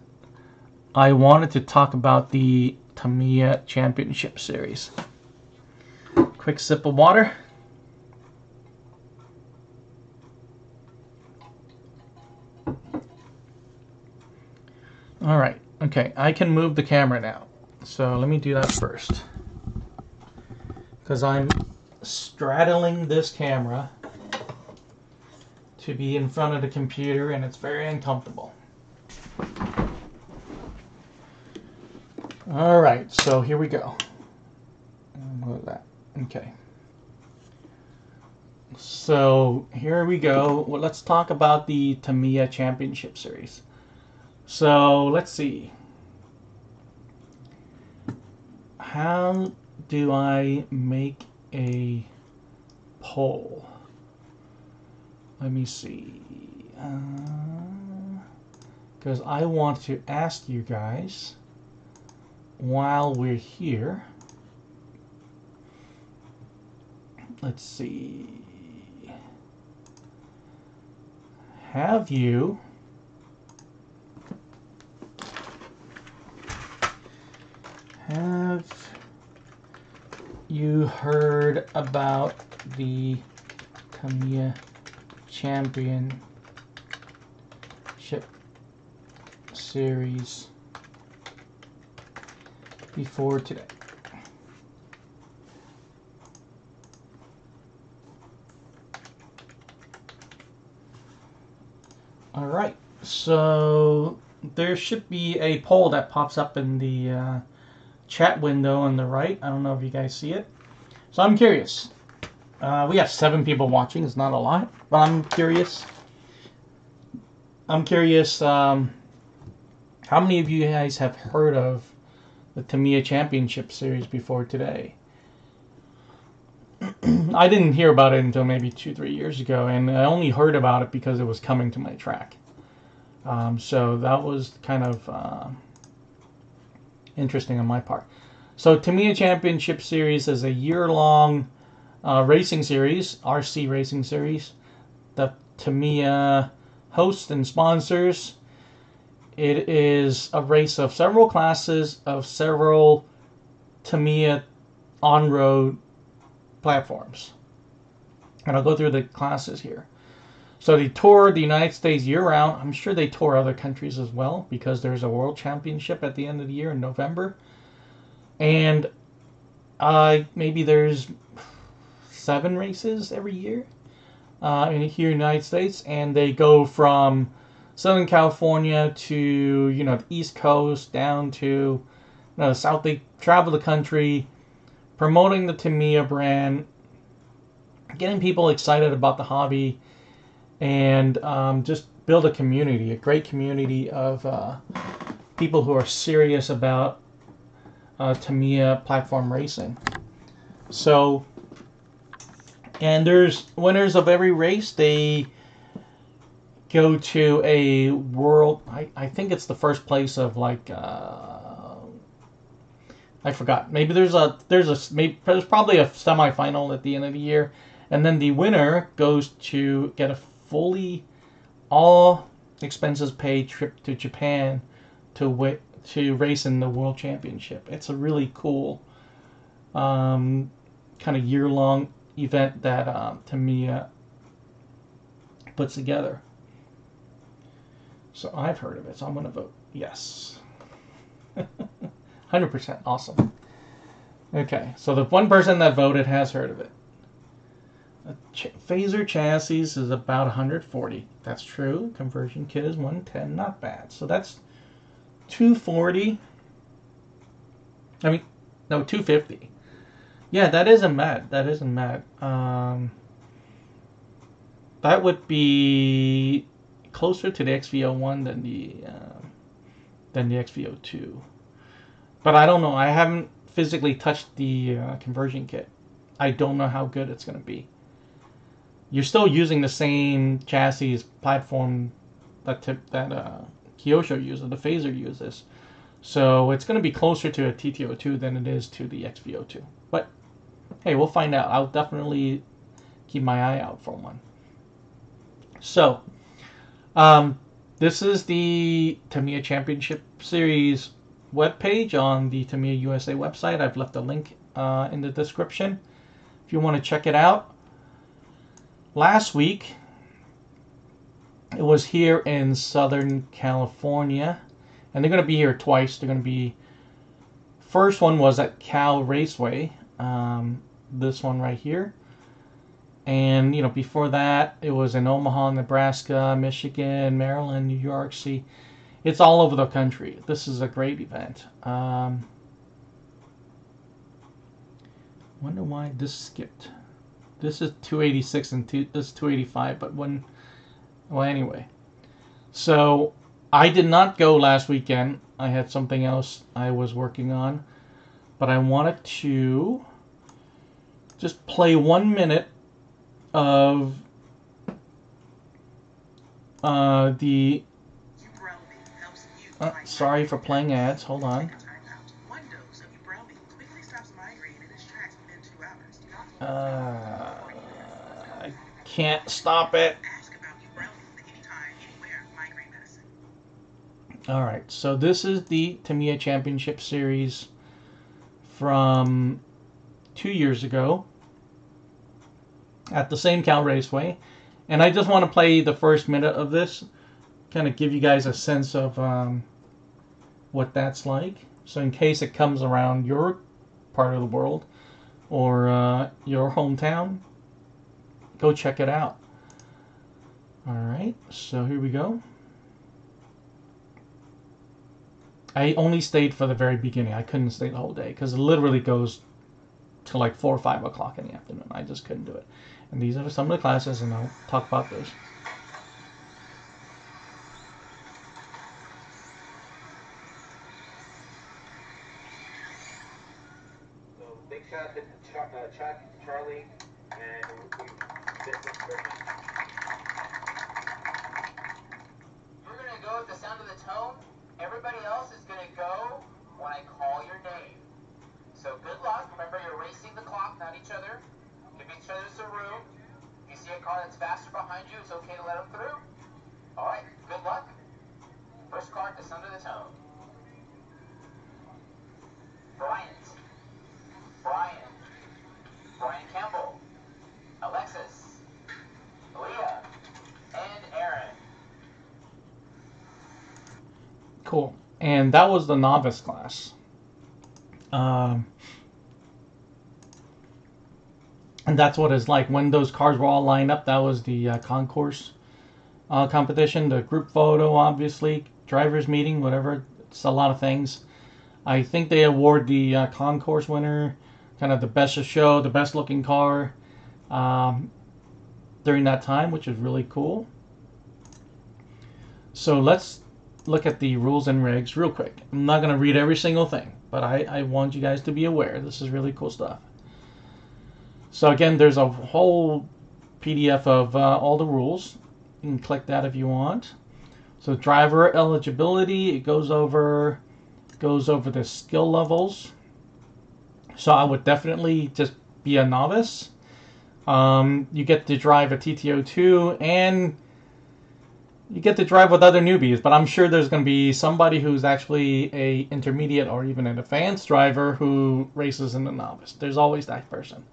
I wanted to talk about the Tamiya Championship Series. Quick sip of water. All right, okay, I can move the camera now. So let me do that first, because I'm straddling this camera to be in front of the computer, and it's very uncomfortable. All right, so here we go. What is that? Okay. So here we go. Well, let's talk about the Tamiya Championship Series. So let's see. How do I make a poll? Let me see. Because uh, I want to ask you guys while we're here. Let's see. Have you have you heard about the Tamiya Championship Series before today? All right, so there should be a poll that pops up in the uh, chat window on the right. I don't know if you guys see it. So I'm curious. Uh, we have seven people watching. It's not a lot, but I'm curious. I'm curious um, how many of you guys have heard of the Tamiya Championship Series before today? I didn't hear about it until maybe two, three years ago, and I only heard about it because it was coming to my track. Um, so that was kind of uh, interesting on my part. So Tamiya Championship Series is a year-long uh, racing series, R C racing series, that Tamiya hosts and sponsors. It is a race of several classes of several Tamiya on-road platforms, and I'll go through the classes here. So they tour the United States year-round. I'm sure they tour other countries as well, because there's a world championship at the end of the year in November, and uh, maybe there's seven races every year uh, in here in the United States, and they go from Southern California to, you know, the East Coast, down to, you know, the South. They travel the country, promoting the Tamiya brand, getting people excited about the hobby, and um, just build a community, a great community of uh, people who are serious about uh, Tamiya platform racing. So, and there's winners of every race. They go to a world, I, I think it's the first place of like, uh, I forgot. Maybe there's a there's a maybe there's probably a semifinal at the end of the year, and then the winner goes to get a fully all expenses paid trip to Japan to to race in the World Championship. It's a really cool um, kind of year long event that um, Tamiya puts together. So I've heard of it. So I'm gonna vote yes. one hundred percent awesome. Okay, so the one person that voted has heard of it. A ch Phaser chassis is about one hundred forty. That's true. Conversion kit is one ten. Not bad. So that's two forty. I mean, no, two fifty. Yeah, that isn't bad. That isn't bad. Um, that would be closer to the X V oh one than the uh, than the X V oh two. But I don't know. I haven't physically touched the uh, conversion kit. I don't know how good it's going to be. You're still using the same chassis platform that that uh, Kyosho uses, the Phaser uses. So it's going to be closer to a T T oh two than it is to the X V oh two. But hey, we'll find out. I'll definitely keep my eye out for one. So um, this is the Tamiya Championship Series webpage on the Tamiya U S A website. I've left a link uh, in the description if you want to check it out. Last week it was here in Southern California, and they're going to be here twice. They're going to be, first one was at Cal Raceway, um, this one right here, And, you know, before that, it was in Omaha, Nebraska, Michigan, Maryland, New York. See, it's all over the country. This is a great event. Um, wonder why this skipped. This is two eighty-six and two, this is two eighty-five, but when, well, anyway. So, I did not go last weekend. I had something else I was working on. But I wanted to just play one minute of uh, the... Oh, sorry for playing ads. Hold on. Uh, I can't stop it. Alright, so this is the Tamiya Championship Series from two years ago at the same Cal Raceway. And I just want to play the first minute of this, kind of give you guys a sense of um, what that's like. So in case it comes around your part of the world, or uh, your hometown, go check it out. Alright, so here we go. I only stayed for the very beginning. I couldn't stay the whole day because it literally goes to like four or five o'clock in the afternoon. I just couldn't do it. And these are some of the classes, and I'll talk about those. Cool. And that was the novice class. Um, and that's what it's like. When those cars were all lined up, that was the uh, concourse uh, competition, the group photo, obviously, driver's meeting, whatever. It's a lot of things. I think they award the uh, concourse winner, kind of the best of show, the best looking car um, during that time, which is really cool. So let's look at the rules and regs real quick. I'm not going to read every single thing, but I, I want you guys to be aware. This is really cool stuff. So again, there's a whole P D F of uh, all the rules. You can click that if you want. So driver eligibility, it goes over, goes over the skill levels. So I would definitely just be a novice. Um, you get to drive a T T oh two, and you get to drive with other newbies, but I'm sure there's going to be somebody who's actually a intermediate or even an advanced driver who races in the novice. There's always that person.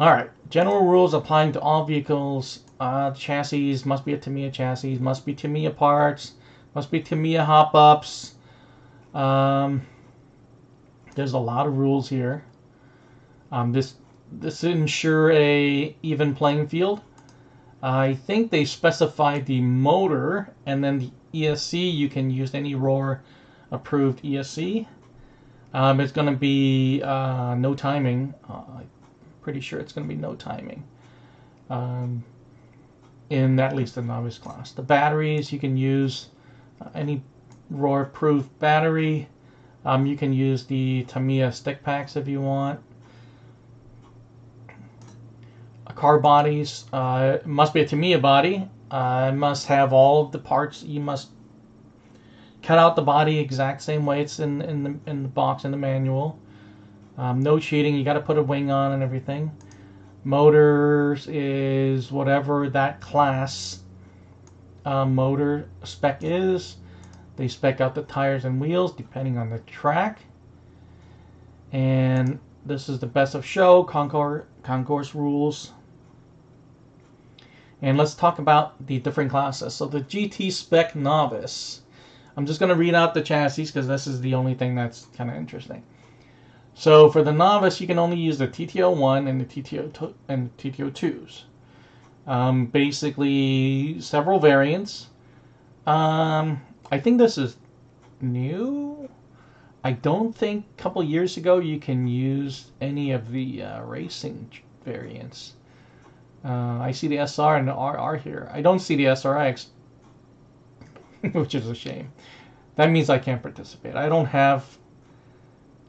All right, general rules applying to all vehicles. Uh, chassis must be a Tamiya chassis, must be Tamiya parts, must be Tamiya hop-ups. Um, there's a lot of rules here. Um, this this ensure a even playing field. I think they specified the motor, and then the E S C. You can use any ROAR approved E S C. Um, it's going to be uh, no timing. Uh, I'm pretty sure it's going to be no timing. Um, in at least the novice class. The batteries, you can use any ROAR approved battery. Um, you can use the Tamiya stick packs if you want. Car bodies, uh, must be a Tamiya body, uh, must have all of the parts, you must cut out the body exact same way it's in, in, the, in the box in the manual. Um, no cheating, you got to put a wing on and everything. Motors is whatever that class uh, motor spec is. They spec out the tires and wheels depending on the track. And this is the best of show, concourse, concourse rules. And let's talk about the different classes. So the G T Spec Novice. I'm just going to read out the chassis because this is the only thing that's kind of interesting. So for the novice, you can only use the T T oh one and the T T oh two and the T T oh twos. Um, basically, several variants. Um, I think this is new. I don't think a couple years ago you can use any of the uh, racing variants. Uh, I see the S R and the R R here. I don't see the S R X, which is a shame. That means I can't participate. I don't have,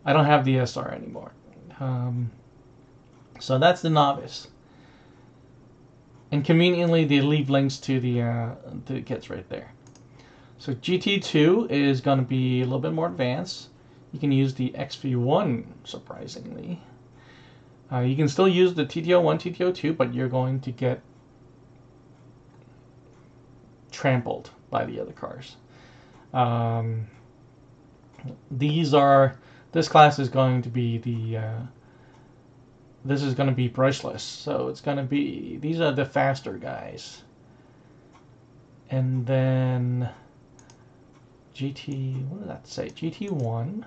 I don't have the S R anymore. Um, so that's the novice. And conveniently, they leave links to the uh, to the kits right there. So G T two is going to be a little bit more advanced. You can use the X V one, surprisingly. Uh, you can still use the T T oh one, T T oh two, but you're going to get trampled by the other cars. Um, these are. This class is going to be the. Uh, this is going to be brushless, so it's going to be. These are the faster guys. And then G T, what did that say? G T one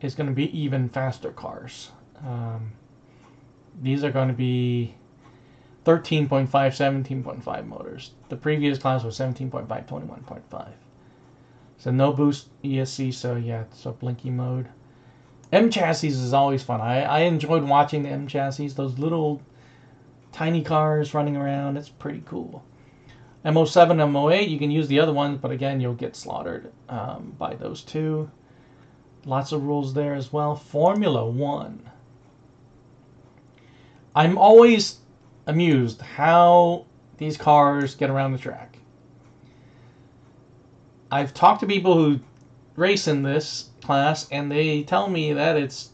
is going to be even faster cars. Um, these are going to be thirteen point five, seventeen point five motors. The previous class was seventeen point five, twenty-one point five. So no boost E S C, so yeah, so blinky mode. M chassis is always fun. I, I enjoyed watching the M chassis, those little tiny cars running around. It's pretty cool. M oh seven, M oh eight, you can use the other ones, but again, you'll get slaughtered um, by those two. Lots of rules there as well. Formula One. I'm always amused how these cars get around the track. I've talked to people who race in this class, and they tell me that it's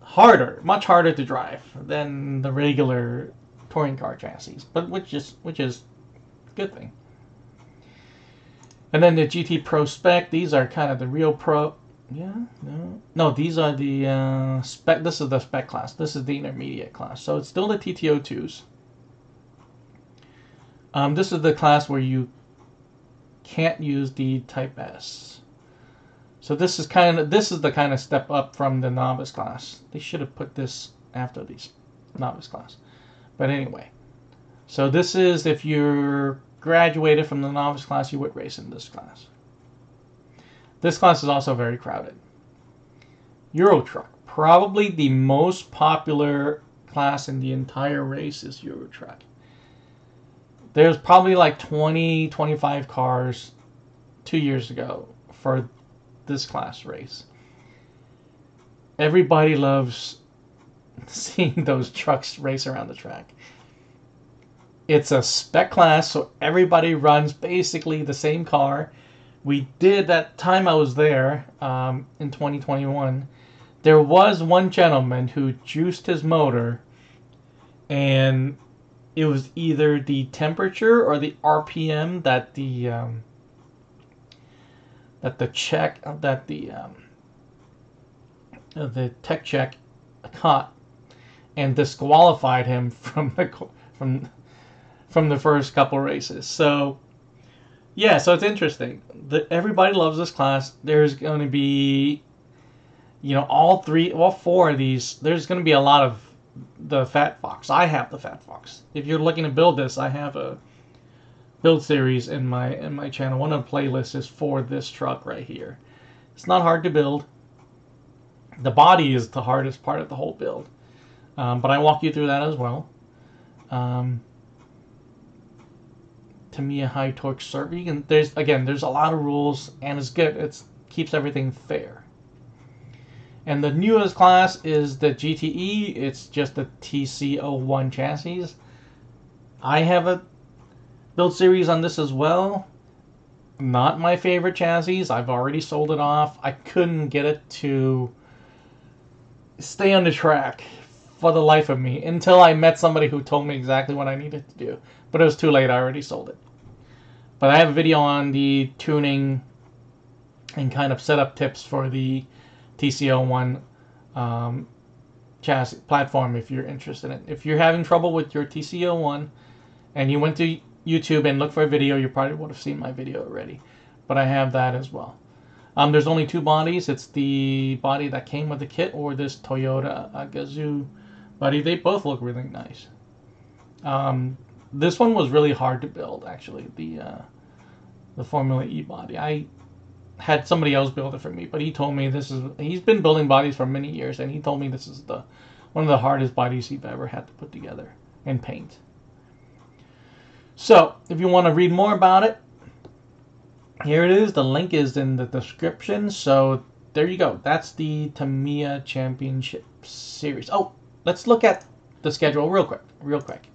harder, much harder to drive than the regular touring car chassis, but which is which is a good thing. And then the G T Pro Spec, these are kind of the real pro. Yeah, no, no, these are the uh, spec. This is the spec class. This is the intermediate class. So it's still the T T oh twos. Um, this is the class where you can't use the Type S. So this is kind of this is the kind of step up from the novice class. They should have put this after the novice class. But anyway, so this is if you're graduated from the novice class, you would race in this class. This class is also very crowded. Euro Truck, probably the most popular class in the entire race is Euro Truck. There's probably like twenty, twenty-five cars two years ago for this class race. Everybody loves seeing those trucks race around the track. It's a spec class, so everybody runs basically the same car. We did that time I was there um, in twenty twenty-one. There was one gentleman who juiced his motor, and it was either the temperature or the R P M that the um, that the check that the um, the tech check caught. And disqualified him from the from from the first couple races. So yeah, so it's interesting. The, everybody loves this class. There's going to be, you know, all three, all four of these. There's going to be a lot of the Fat Fox. I have the Fat Fox. If you're looking to build this, I have a build series in my in my channel. One of the playlists is for this truck right here. It's not hard to build. The body is the hardest part of the whole build. Um, but I walk you through that as well. Um, Tamiya high torque server. You can, there's again, there's a lot of rules, and it's good. It keeps everything fair. And the newest class is the G T E. It's just the T C oh one chassis. I have a build series on this as well. Not my favorite chassis. I've already sold it off. I couldn't get it to stay on the track for the life of me, until I met somebody who told me exactly what I needed to do. But it was too late, I already sold it. But I have a video on the tuning and kind of setup tips for the T C oh one um, chassis platform if you're interested in it. If you're having trouble with your T C oh one and you went to YouTube and looked for a video, you probably would have seen my video already. But I have that as well. Um, there's only two bodies. It's the body that came with the kit or this Toyota Agazu body. They both look really nice. Um, this one was really hard to build, actually, the uh, the Formula E body. I had somebody else build it for me, but he told me this is, he's been building bodies for many years, and he told me this is the one of the hardest bodies he've ever had to put together and paint. So, if you want to read more about it, here it is. The link is in the description. So, there you go. That's the Tamiya Championship Series. Oh, let's look at the schedule real quick. Real quick.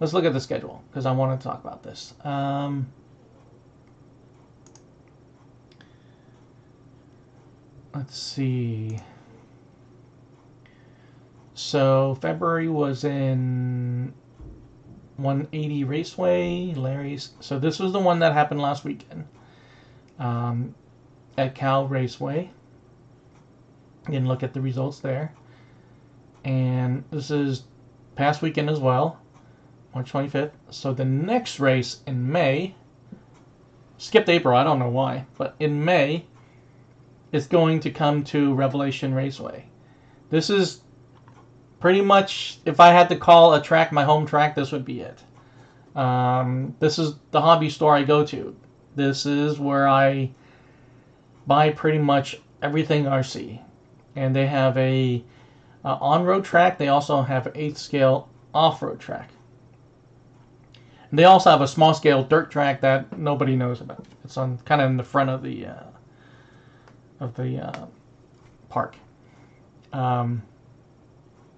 Let's look at the schedule, because I want to talk about this. Um, let's see. So, February was in one eighty Raceway, Larry's. So this was the one that happened last weekend um, at Cal Raceway. Didn't look at the results there. And this is past weekend as well, March twenty-fifth. So the next race in May, skipped April, I don't know why, but in May, it's going to come to Revelation Raceway. This is pretty much, if I had to call a track my home track, this would be it. Um, this is the hobby store I go to. This is where I buy pretty much everything R C. And they have a uh, on-road track. They also have an eighth scale off-road track. And they also have a small-scale dirt track that nobody knows about. It's on kind of in the front of the uh, of the uh, park. Um,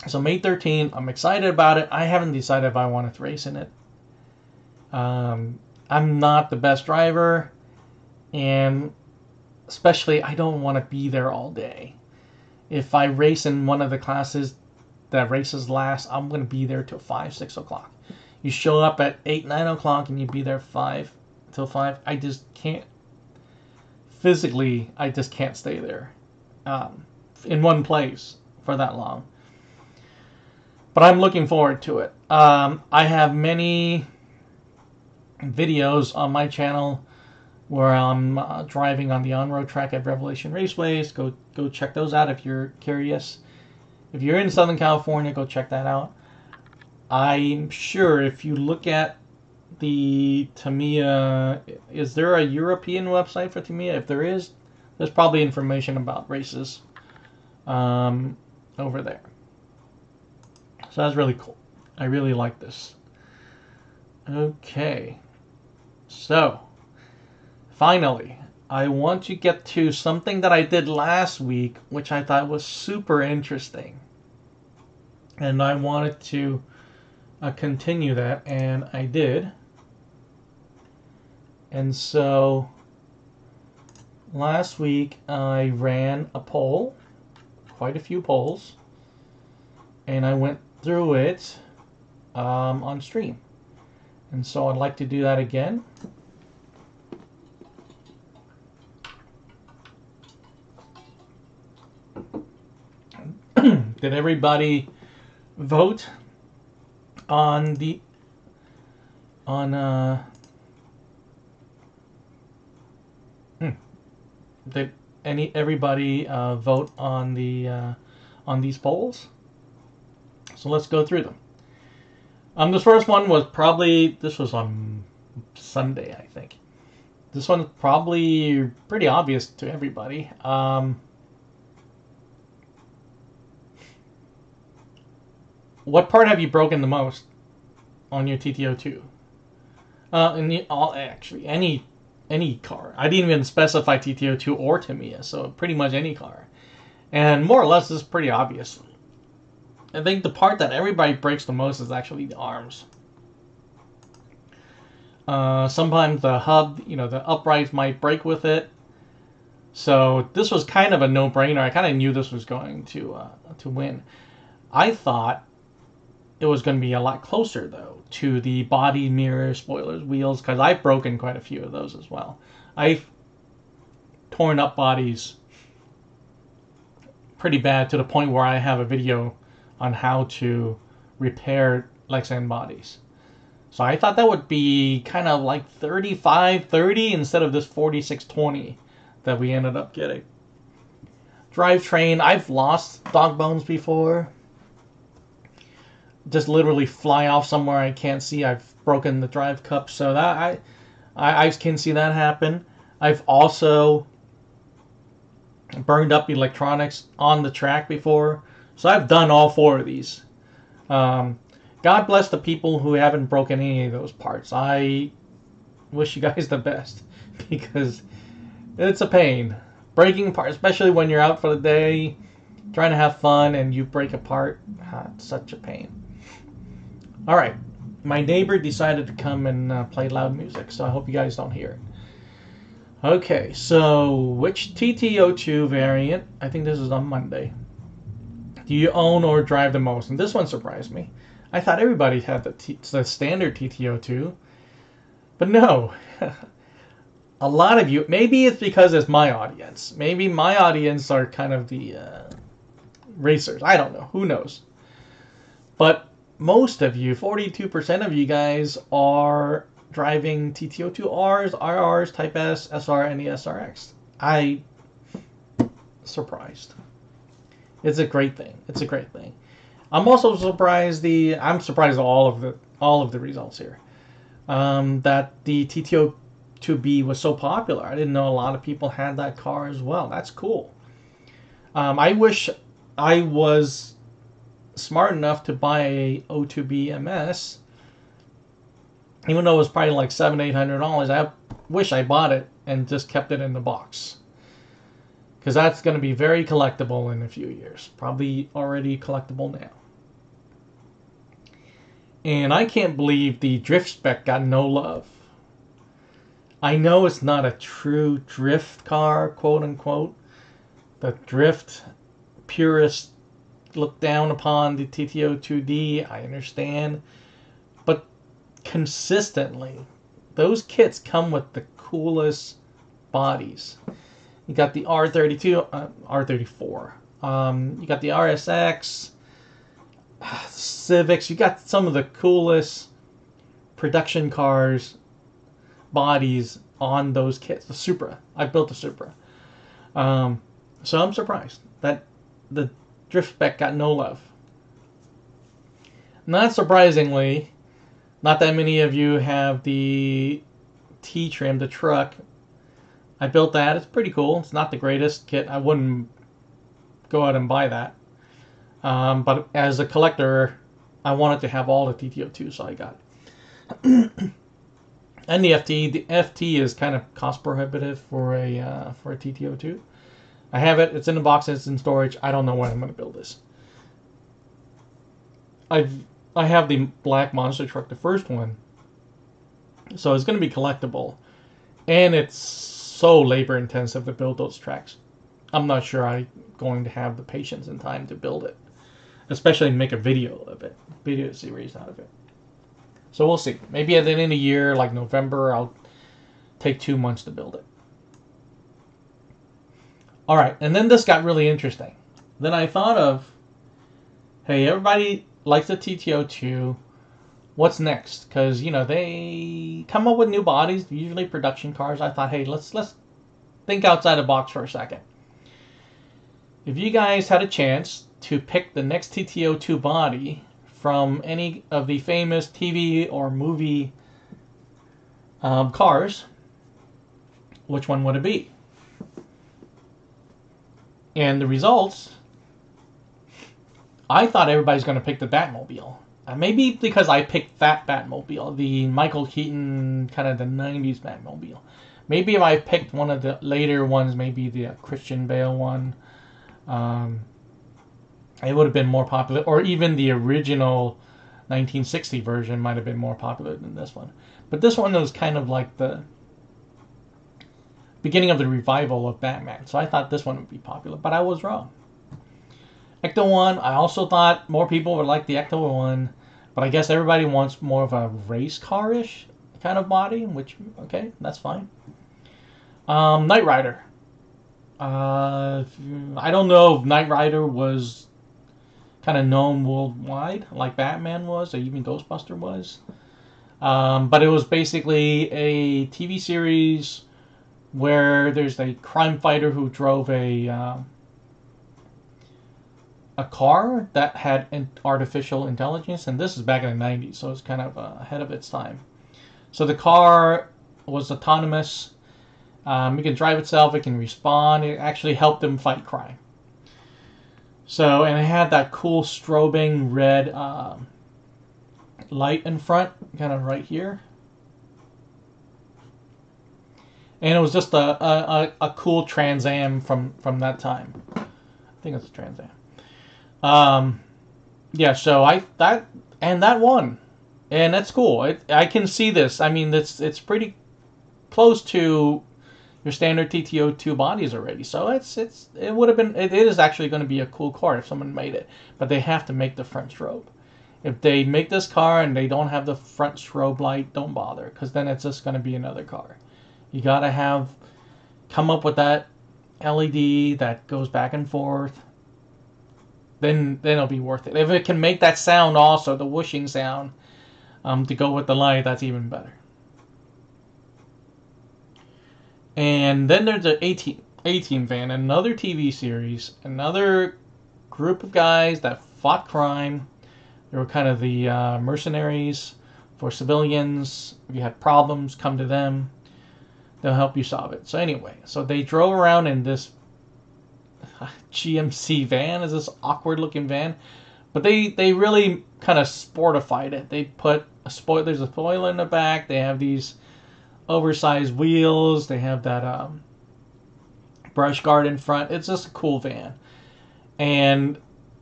So May thirteenth, I'm excited about it. I haven't decided if I want to race in it. Um, I'm not the best driver, and especially I don't want to be there all day. If I race in one of the classes that races last, I'm going to be there till five, six o'clock. You show up at eight, nine o'clock, and you be there five till five. I just can't. Physically, I just can't stay there um, in one place for that long. But I'm looking forward to it. Um, I have many videos on my channel where I'm uh, driving on the on-road track at Revelation Raceways. Go go check those out if you're curious. If you're in Southern California, go check that out. I'm sure if you look at the Tamiya, is there a European website for Tamiya? If there is, there's probably information about races um, over there. So that's really cool. I really like this. Okay. So, finally, I want to get to something that I did last week, which I thought was super interesting. And I wanted to uh, continue that, and I did. And so, last week I ran a poll, quite a few polls, and I went through it um, on stream, and so I'd like to do that again. Did everybody vote on the on uh hmm. did any everybody uh, vote on the uh, on these polls? So let's go through them. Um, this first one was probably, this was on Sunday, I think. This one's probably pretty obvious to everybody. Um, what part have you broken the most on your T T oh two? Uh, in the, all, actually, any any car. I didn't even specify T T oh two or Tamiya, so pretty much any car. And more or less, this is pretty obvious. I think the part that everybody breaks the most is actually the arms. Uh, sometimes the hub, you know, the uprights might break with it. So this was kind of a no-brainer. I kind of knew this was going to uh, to win. I thought it was going to be a lot closer, though, to the body, mirror, spoilers, wheels, because I've broken quite a few of those as well. I've torn up bodies pretty bad to the point where I have a video on how to repair legs and bodies. So I thought that would be kind of like thirty-five thirty instead of this forty-six twenty that we ended up getting. Drivetrain, I've lost dog bones before. Just literally fly off somewhere I can't see. I've broken the drive cup, so that I, I, I can see that happen. I've also burned up electronics on the track before, so I've done all four of these. Um, God bless the people who haven't broken any of those parts. I wish you guys the best, because it's a pain. Breaking parts, especially when you're out for the day, trying to have fun, and you break apart. Ah, it's such a pain. Alright, my neighbor decided to come and uh, play loud music, so I hope you guys don't hear it. Okay, so which T T zero two variant, I think this is on Monday, do you own or drive the most? And this one surprised me. I thought everybody had the, t the standard T T zero two, but no. A lot of you, maybe it's because it's my audience. Maybe my audience are kind of the uh, racers. I don't know. Who knows? But most of you, forty-two percent of you guys are driving T T zero two Rs, R Rs, Type S, S R, and the S R X. I'm surprised. It's a great thing. It's a great thing. I'm also surprised the I'm surprised at all of the all of the results here. Um, that the T T zero two B was so popular. I didn't know a lot of people had that car as well. That's cool. Um, I wish I was smart enough to buy a zero two B M S, even though it was probably like seven, eight hundred dollars. I wish I bought it and just kept it in the box, because that's going to be very collectible in a few years. Probably already collectible now. And I can't believe the drift spec got no love. I know it's not a true drift car, quote unquote. The drift purists look down upon the T T zero two D, I understand. But consistently, those kits come with the coolest bodies. You got the R thirty-two, uh, R thirty-four. Um, you got the R S X, uh, Civics. You got some of the coolest production cars, bodies on those kits. The Supra. I built a Supra. Um, so I'm surprised that the drift spec got no love. Not surprisingly, not that many of you have the T-trim, the truck. I built that. It's pretty cool. It's not the greatest kit. I wouldn't go out and buy that. Um, but as a collector, I wanted to have all the T T zero two, so I got it. And the F T. The F T is kind of cost prohibitive for a uh, for a T T zero two. I have it. It's in the box. It's in storage. I don't know when I'm going to build this. I've I have the black monster truck, the first one, so it's going to be collectible, and it's so labor intensive to build those tracks. I'm not sure I'm going to have the patience and time to build it, especially make a video of it, video series out of it. So we'll see. Maybe at the end of the year, like November, I'll take two months to build it. All right, and then this got really interesting. Then I thought of, hey, everybody likes the T T zero two. What's next? Because, you know, they come up with new bodies, usually production cars. I thought, hey, let's let's think outside the box for a second. If you guys had a chance to pick the next T T zero two body from any of the famous T V or movie um, cars, which one would it be? And the results, I thought everybody's going to pick the Batmobile. Maybe because I picked that Batmobile, the Michael Keaton, kind of the nineties Batmobile. Maybe if I picked one of the later ones, maybe the Christian Bale one, um, it would have been more popular. Or even the original nineteen sixty version might have been more popular than this one. But this one was kind of like the beginning of the revival of Batman. So I thought this one would be popular, but I was wrong. Ecto one, I also thought more people would like the Ecto one. But I guess everybody wants more of a race car-ish kind of body, which, okay, that's fine. Um, Knight Rider. Uh, I don't know if Knight Rider was kind of known worldwide, like Batman was, or even Ghostbuster was. Um, but it was basically a T V series where there's a crime fighter who drove a uh, a car that had an artificial intelligence, and this is back in the nineties, so it's kind of uh, ahead of its time. So the car was autonomous. Um, it can drive itself. It can respond. It actually helped them fight crime. So, and it had that cool strobing red um, light in front, kind of right here. And it was just a, a, a cool Trans Am from, from that time. I think it's a Trans Am. Um, yeah, so I, that, and that won. And that's cool. It, I can see this. I mean, it's, it's pretty close to your standard T T zero two bodies already. So it's, it's, it would have been, it, it is actually going to be a cool car if someone made it. But they have to make the front strobe. If they make this car and they don't have the front strobe light, don't bother. Because then it's just going to be another car. You got to have, come up with that L E D that goes back and forth. Then, then it'll be worth it. If it can make that sound also, the whooshing sound, um, to go with the light, that's even better. And then there's the A-Team fan, another T V series, another group of guys that fought crime. They were kind of the uh, mercenaries for civilians. If you had problems, come to them. They'll help you solve it. So anyway, so they drove around in this G M C van, is this awkward looking van, but they they really kind of sportified it. They put a spoiler, there's a spoiler in the back. They have these oversized wheels. They have that um, brush guard in front. It's just a cool van. And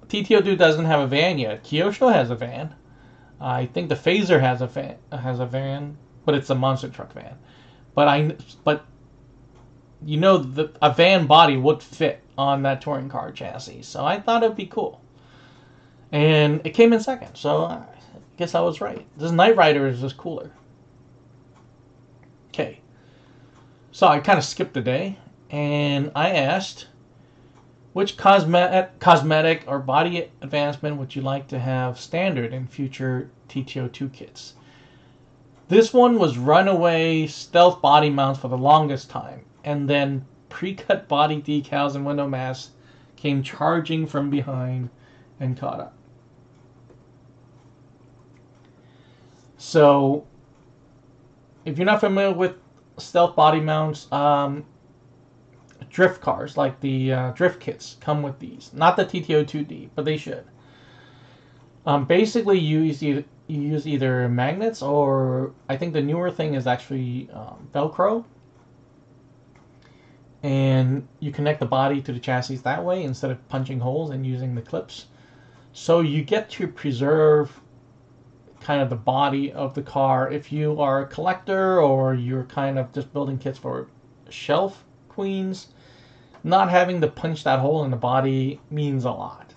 T T zero two doesn't have a van yet. Kyosho has a van. I think the Phaser has a van, has a van, but it's a monster truck van. But I, but you know, the, a van body would fit on that touring car chassis, so I thought it'd be cool, and it came in second. So I guess I was right. This Knight Rider is just cooler. Okay, so I kind of skipped the day, and I asked, which cosmetic, cosmetic or body advancement would you like to have standard in future T T zero two kits? This one was runaway stealth body mounts for the longest time, and then pre-cut body decals and window masks came charging from behind and caught up. So, if you're not familiar with stealth body mounts, um, drift cars, like the uh, drift kits, come with these. Not the T T zero two D, but they should. Um, basically, you use the You use either magnets or, I think the newer thing is actually um, Velcro. And you connect the body to the chassis that way instead of punching holes and using the clips. So you get to preserve kind of the body of the car. If you are a collector or you're kind of just building kits for shelf queens, not having to punch that hole in the body means a lot.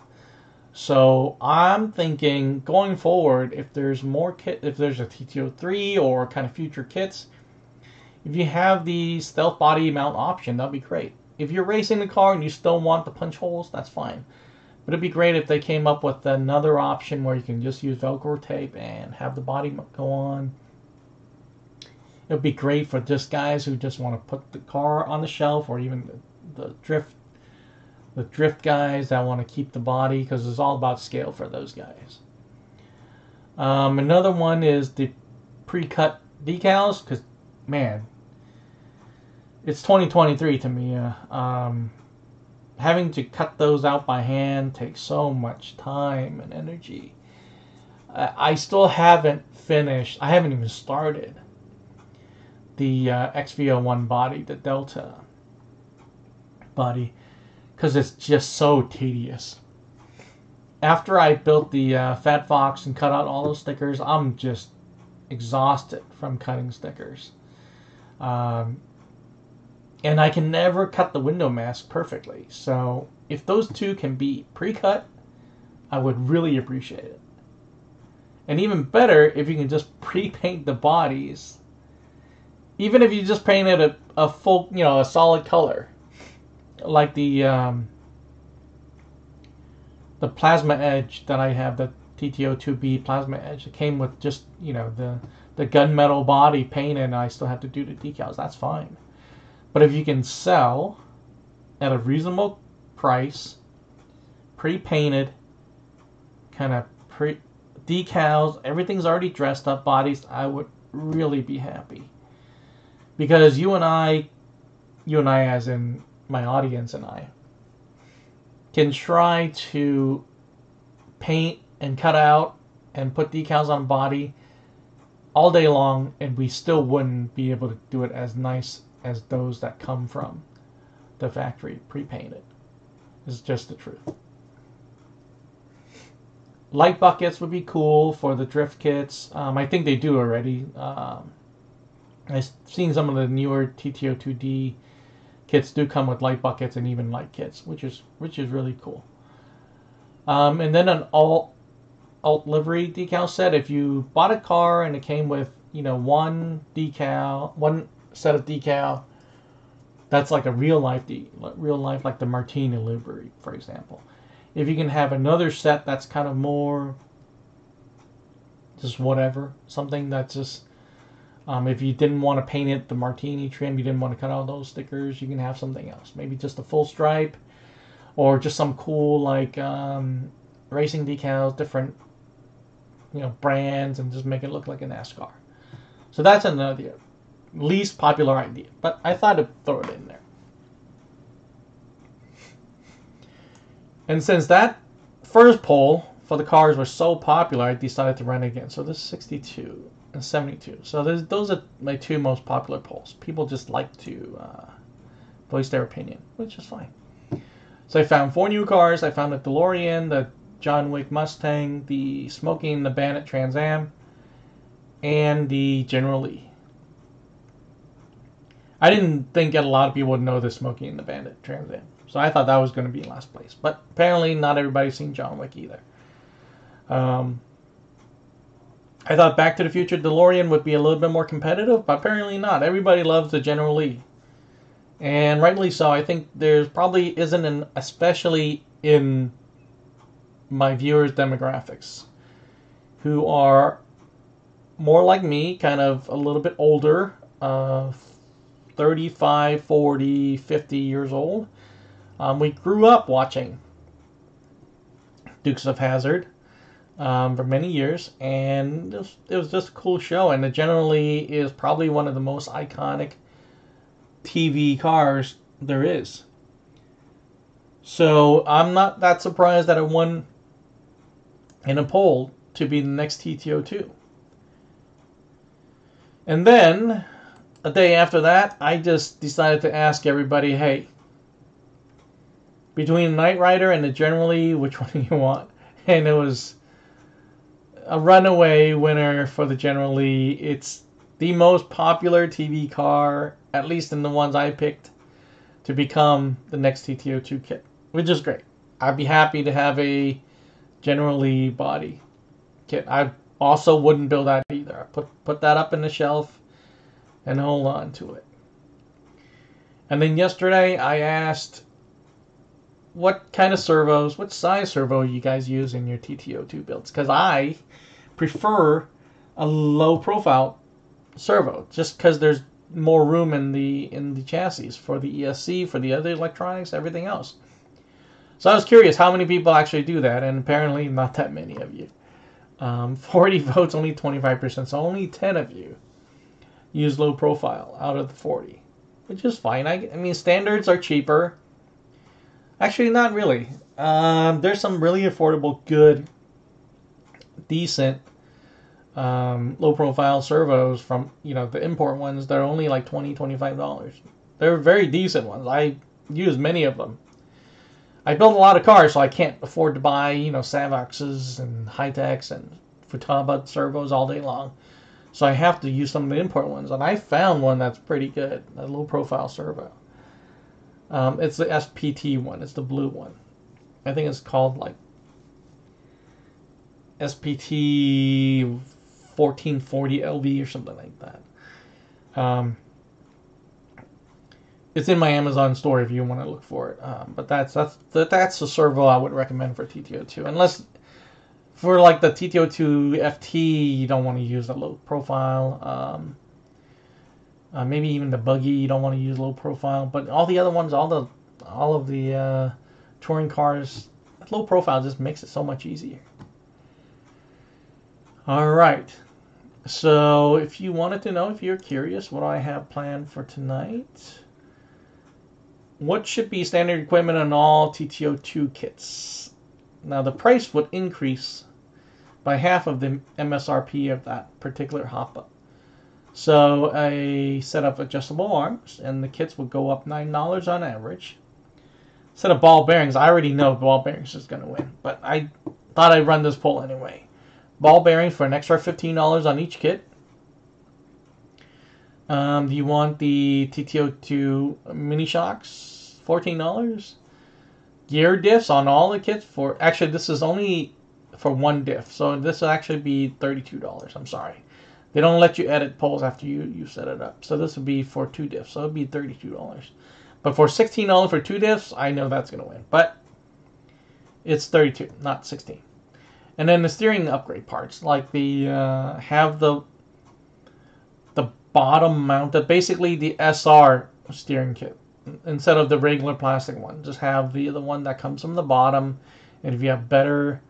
So I'm thinking going forward, if there's more kit, if there's a T T zero three or kind of future kits, if you have the stealth body mount option, that'd be great. If you're racing the car and you still want the punch holes, that's fine. But it'd be great if they came up with another option where you can just use Velcro tape and have the body go on. It'd be great for just guys who just want to put the car on the shelf, or even the, the drift. The drift guys that want to keep the body, because it's all about scale for those guys. Um, another one is the pre-cut decals, because, man, it's twenty twenty-three to me. Uh, um, having to cut those out by hand takes so much time and energy. Uh, I still haven't finished, I haven't even started the uh, X V zero one body, the Delta body. Because it's just so tedious. After I built the uh, Fat Fox and cut out all those stickers, I'm just exhausted from cutting stickers. Um, and I can never cut the window mask perfectly. So if those two can be pre-cut, I would really appreciate it. And even better, if you can just pre-paint the bodies. Even if you just painted a, a full, you know, a solid color. Like the um, the plasma edge that I have, the T T zero two B plasma edge, it came with just, you know, the the gunmetal body painted, and I still have to do the decals. That's fine. But if you can sell at a reasonable price, pre-painted, kind of pre decals, everything's already dressed up, bodies, I would really be happy. Because you and I, you and I as in my audience and I, can try to paint and cut out and put decals on body all day long, and we still wouldn't be able to do it as nice as those that come from the factory pre-painted. It's just the truth. Light buckets would be cool for the drift kits. Um, I think they do already. Um, I've seen some of the newer T T oh two D kits do come with light buckets and even light kits, which is which is really cool. Um, and then an alt alt livery decal set. If you bought a car and it came with, you know, one decal, one set of decal, that's like a real life de real life like the Martini livery, for example. If you can have another set that's kind of more just whatever, something that's just, um, if you didn't want to paint it the Martini trim, you didn't want to cut out those stickers, you can have something else. Maybe just a full stripe or just some cool like um, racing decals, different, you know, brands, and just make it look like a NASCAR. So that's another least popular idea, but I thought I'd throw it in there. And since that first poll for the cars was so popular, I decided to run again. So this is sixty-two and seventy-two. So this, those are my two most popular polls. People just like to uh, voice their opinion, which is fine. So I found four new cars. I found the DeLorean, the John Wick Mustang, the Smoking the Bandit Trans Am, and the General Lee. I didn't think a lot of people would know the Smoking the Bandit Trans Am. So I thought that was going to be in last place. But apparently not everybody's seen John Wick either. Um, I thought Back to the Future DeLorean would be a little bit more competitive, but apparently not. Everybody loves the General Lee. And rightly so. I think there's probably isn't an, especially in my viewers' demographics, who are more like me, kind of a little bit older, uh, thirty-five, forty, fifty years old. Um, we grew up watching Dukes of Hazzard um, for many years, and it was, it was just a cool show. And it generally is probably one of the most iconic T V cars there is. So I'm not that surprised that it won in a poll to be the next T T oh two. And then a day after that, I just decided to ask everybody, hey, between Knight Rider and the General Lee, which one do you want? And it was a runaway winner for the General Lee. It's the most popular T V car, at least in the ones I picked, to become the next T T oh two kit, which is great. I'd be happy to have a General Lee body kit. I also wouldn't build that either. I put, put that up in the shelf and hold on to it. And then yesterday I asked what kind of servos, what size servo you guys use in your T T oh two builds? Because I prefer a low profile servo, just because there's more room in the in the chassis for the E S C, for the other electronics, everything else. So I was curious how many people actually do that, and apparently not that many of you. Um, forty votes, only twenty-five percent, so only ten of you use low profile out of the forty, which is fine. I, I mean, standards are cheaper. Actually, not really. Um, there's some really affordable, good, decent, um, low-profile servos from, you know, the import ones. They're only like twenty dollars, twenty-five dollars. They're very decent ones. I use many of them. I build a lot of cars, so I can't afford to buy, you know, Savoxes and Hi-Techs and Futaba servos all day long. So I have to use some of the import ones. And I found one that's pretty good, a low-profile servo. Um, it's the S P T one. It's the blue one. I think it's called like S P T fourteen forty L V or something like that. Um, it's in my Amazon store if you want to look for it. Um, but that's that's that, that's the servo I would recommend for T T oh two. Unless for like the T T oh two F T, you don't want to use a low profile. Um, Uh, maybe even the buggy, you don't want to use low profile. But all the other ones, all the all of the uh, touring cars, low profile just makes it so much easier. All right. So if you wanted to know, if you're curious, what I have planned for tonight, what should be standard equipment on all T T oh two kits? Now the price would increase by half of the M S R P of that particular hop-up. So I set up adjustable arms, and the kits would go up nine dollars on average. Set up ball bearings. I already know ball bearings is going to win, but I thought I'd run this poll anyway. Ball bearings for an extra fifteen dollars on each kit. Um, do you want the T T oh two mini shocks? fourteen dollars. Gear diffs on all the kits for... Actually, this is only for one diff, so this will actually be thirty-two dollars. I'm sorry. They don't let you edit polls after you, you set it up. So this would be for two diffs. So it would be thirty-two dollars. But for sixteen dollars for two diffs, I know that's going to win. But it's thirty-two dollars, not sixteen dollars. And then the steering upgrade parts. Like the, uh, have the, the bottom mounted, basically the S R steering kit. Instead of the regular plastic one. Just have the, the one that comes from the bottom. And if you have better...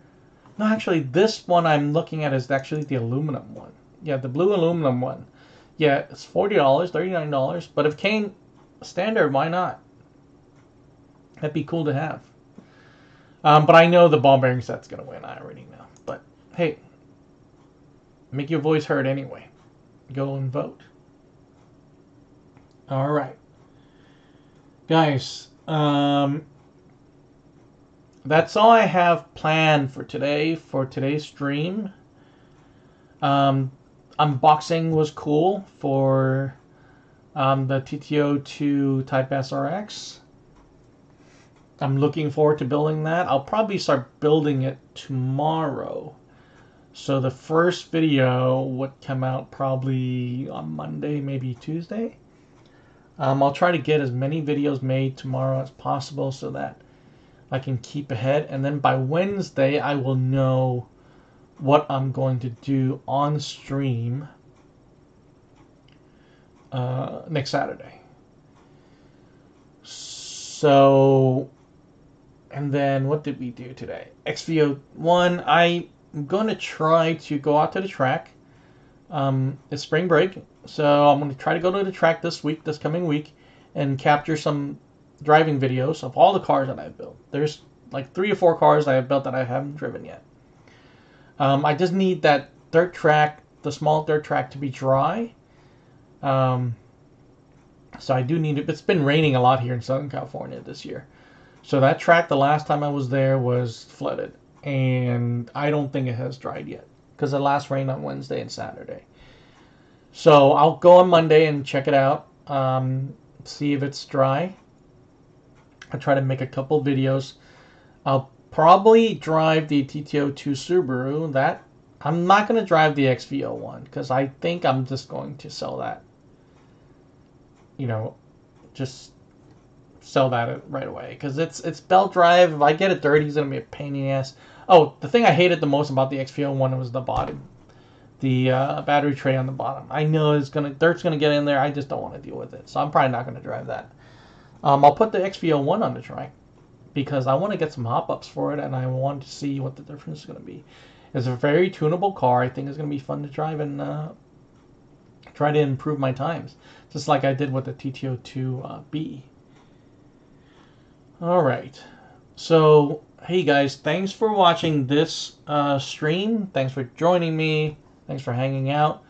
No, actually, this one I'm looking at is actually the aluminum one. Yeah, the blue aluminum one. Yeah, it's forty dollars, thirty-nine dollars. But if it came standard, why not? That'd be cool to have. Um, but I know the ball bearing set's going to win. I already know. But, hey, make your voice heard anyway. Go and vote. All right. Guys, um, that's all I have planned for today, for today's stream. Um... Unboxing was cool for um, the T T oh two Type S R X. I'm looking forward to building that. I'll probably start building it tomorrow. So the first video would come out probably on Monday, maybe Tuesday. Um, I'll try to get as many videos made tomorrow as possible so that I can keep ahead. And then by Wednesday, I will know what I'm going to do on stream uh, next Saturday. So, and then what did we do today? X V oh one, I'm going to try to go out to the track. Um, it's spring break, so I'm going to try to go to the track this week, this coming week, and capture some driving videos of all the cars that I've built. There's like three or four cars that I've built that I haven't driven yet. Um, I just need that dirt track, the small dirt track, to be dry. Um, so I do need it. It's been raining a lot here in Southern California this year. So that track, the last time I was there, was flooded. And I don't think it has dried yet, because it last rained on Wednesday and Saturday. So I'll go on Monday and check it out, um, see if it's dry. I'll try to make a couple videos. I'll probably drive the T T oh two Subaru. That I'm not going to drive the X V oh one, because I think I'm just going to sell that. You know, just sell that right away, because it's it's belt drive. If I get it dirty, it's going to be a pain in the ass. Oh, the thing I hated the most about the X V oh one was the bottom, the uh, battery tray on the bottom. I know it's gonna dirt's going to get in there. I just don't want to deal with it, so I'm probably not going to drive that. Um, I'll put the X V oh one on the track, because I want to get some hop-ups for it, and I want to see what the difference is going to be. It's a very tunable car. I think it's going to be fun to drive and uh, try to improve my times, just like I did with the T T oh two B. All right. So, hey, guys, thanks for watching this uh, stream. Thanks for joining me. Thanks for hanging out.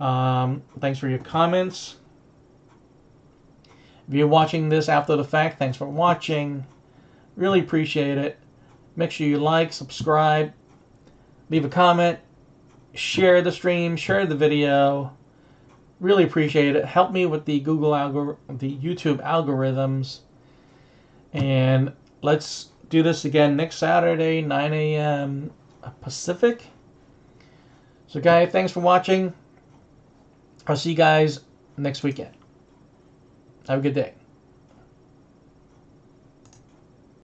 Um, thanks for your comments. If you're watching this after the fact, thanks for watching. Really appreciate it. Make sure you like, subscribe, leave a comment, share the stream, share the video. Really appreciate it. Help me with the Google algor- the YouTube algorithms. And let's do this again next Saturday, nine A M Pacific. So, guys, thanks for watching. I'll see you guys next weekend. Have a good day.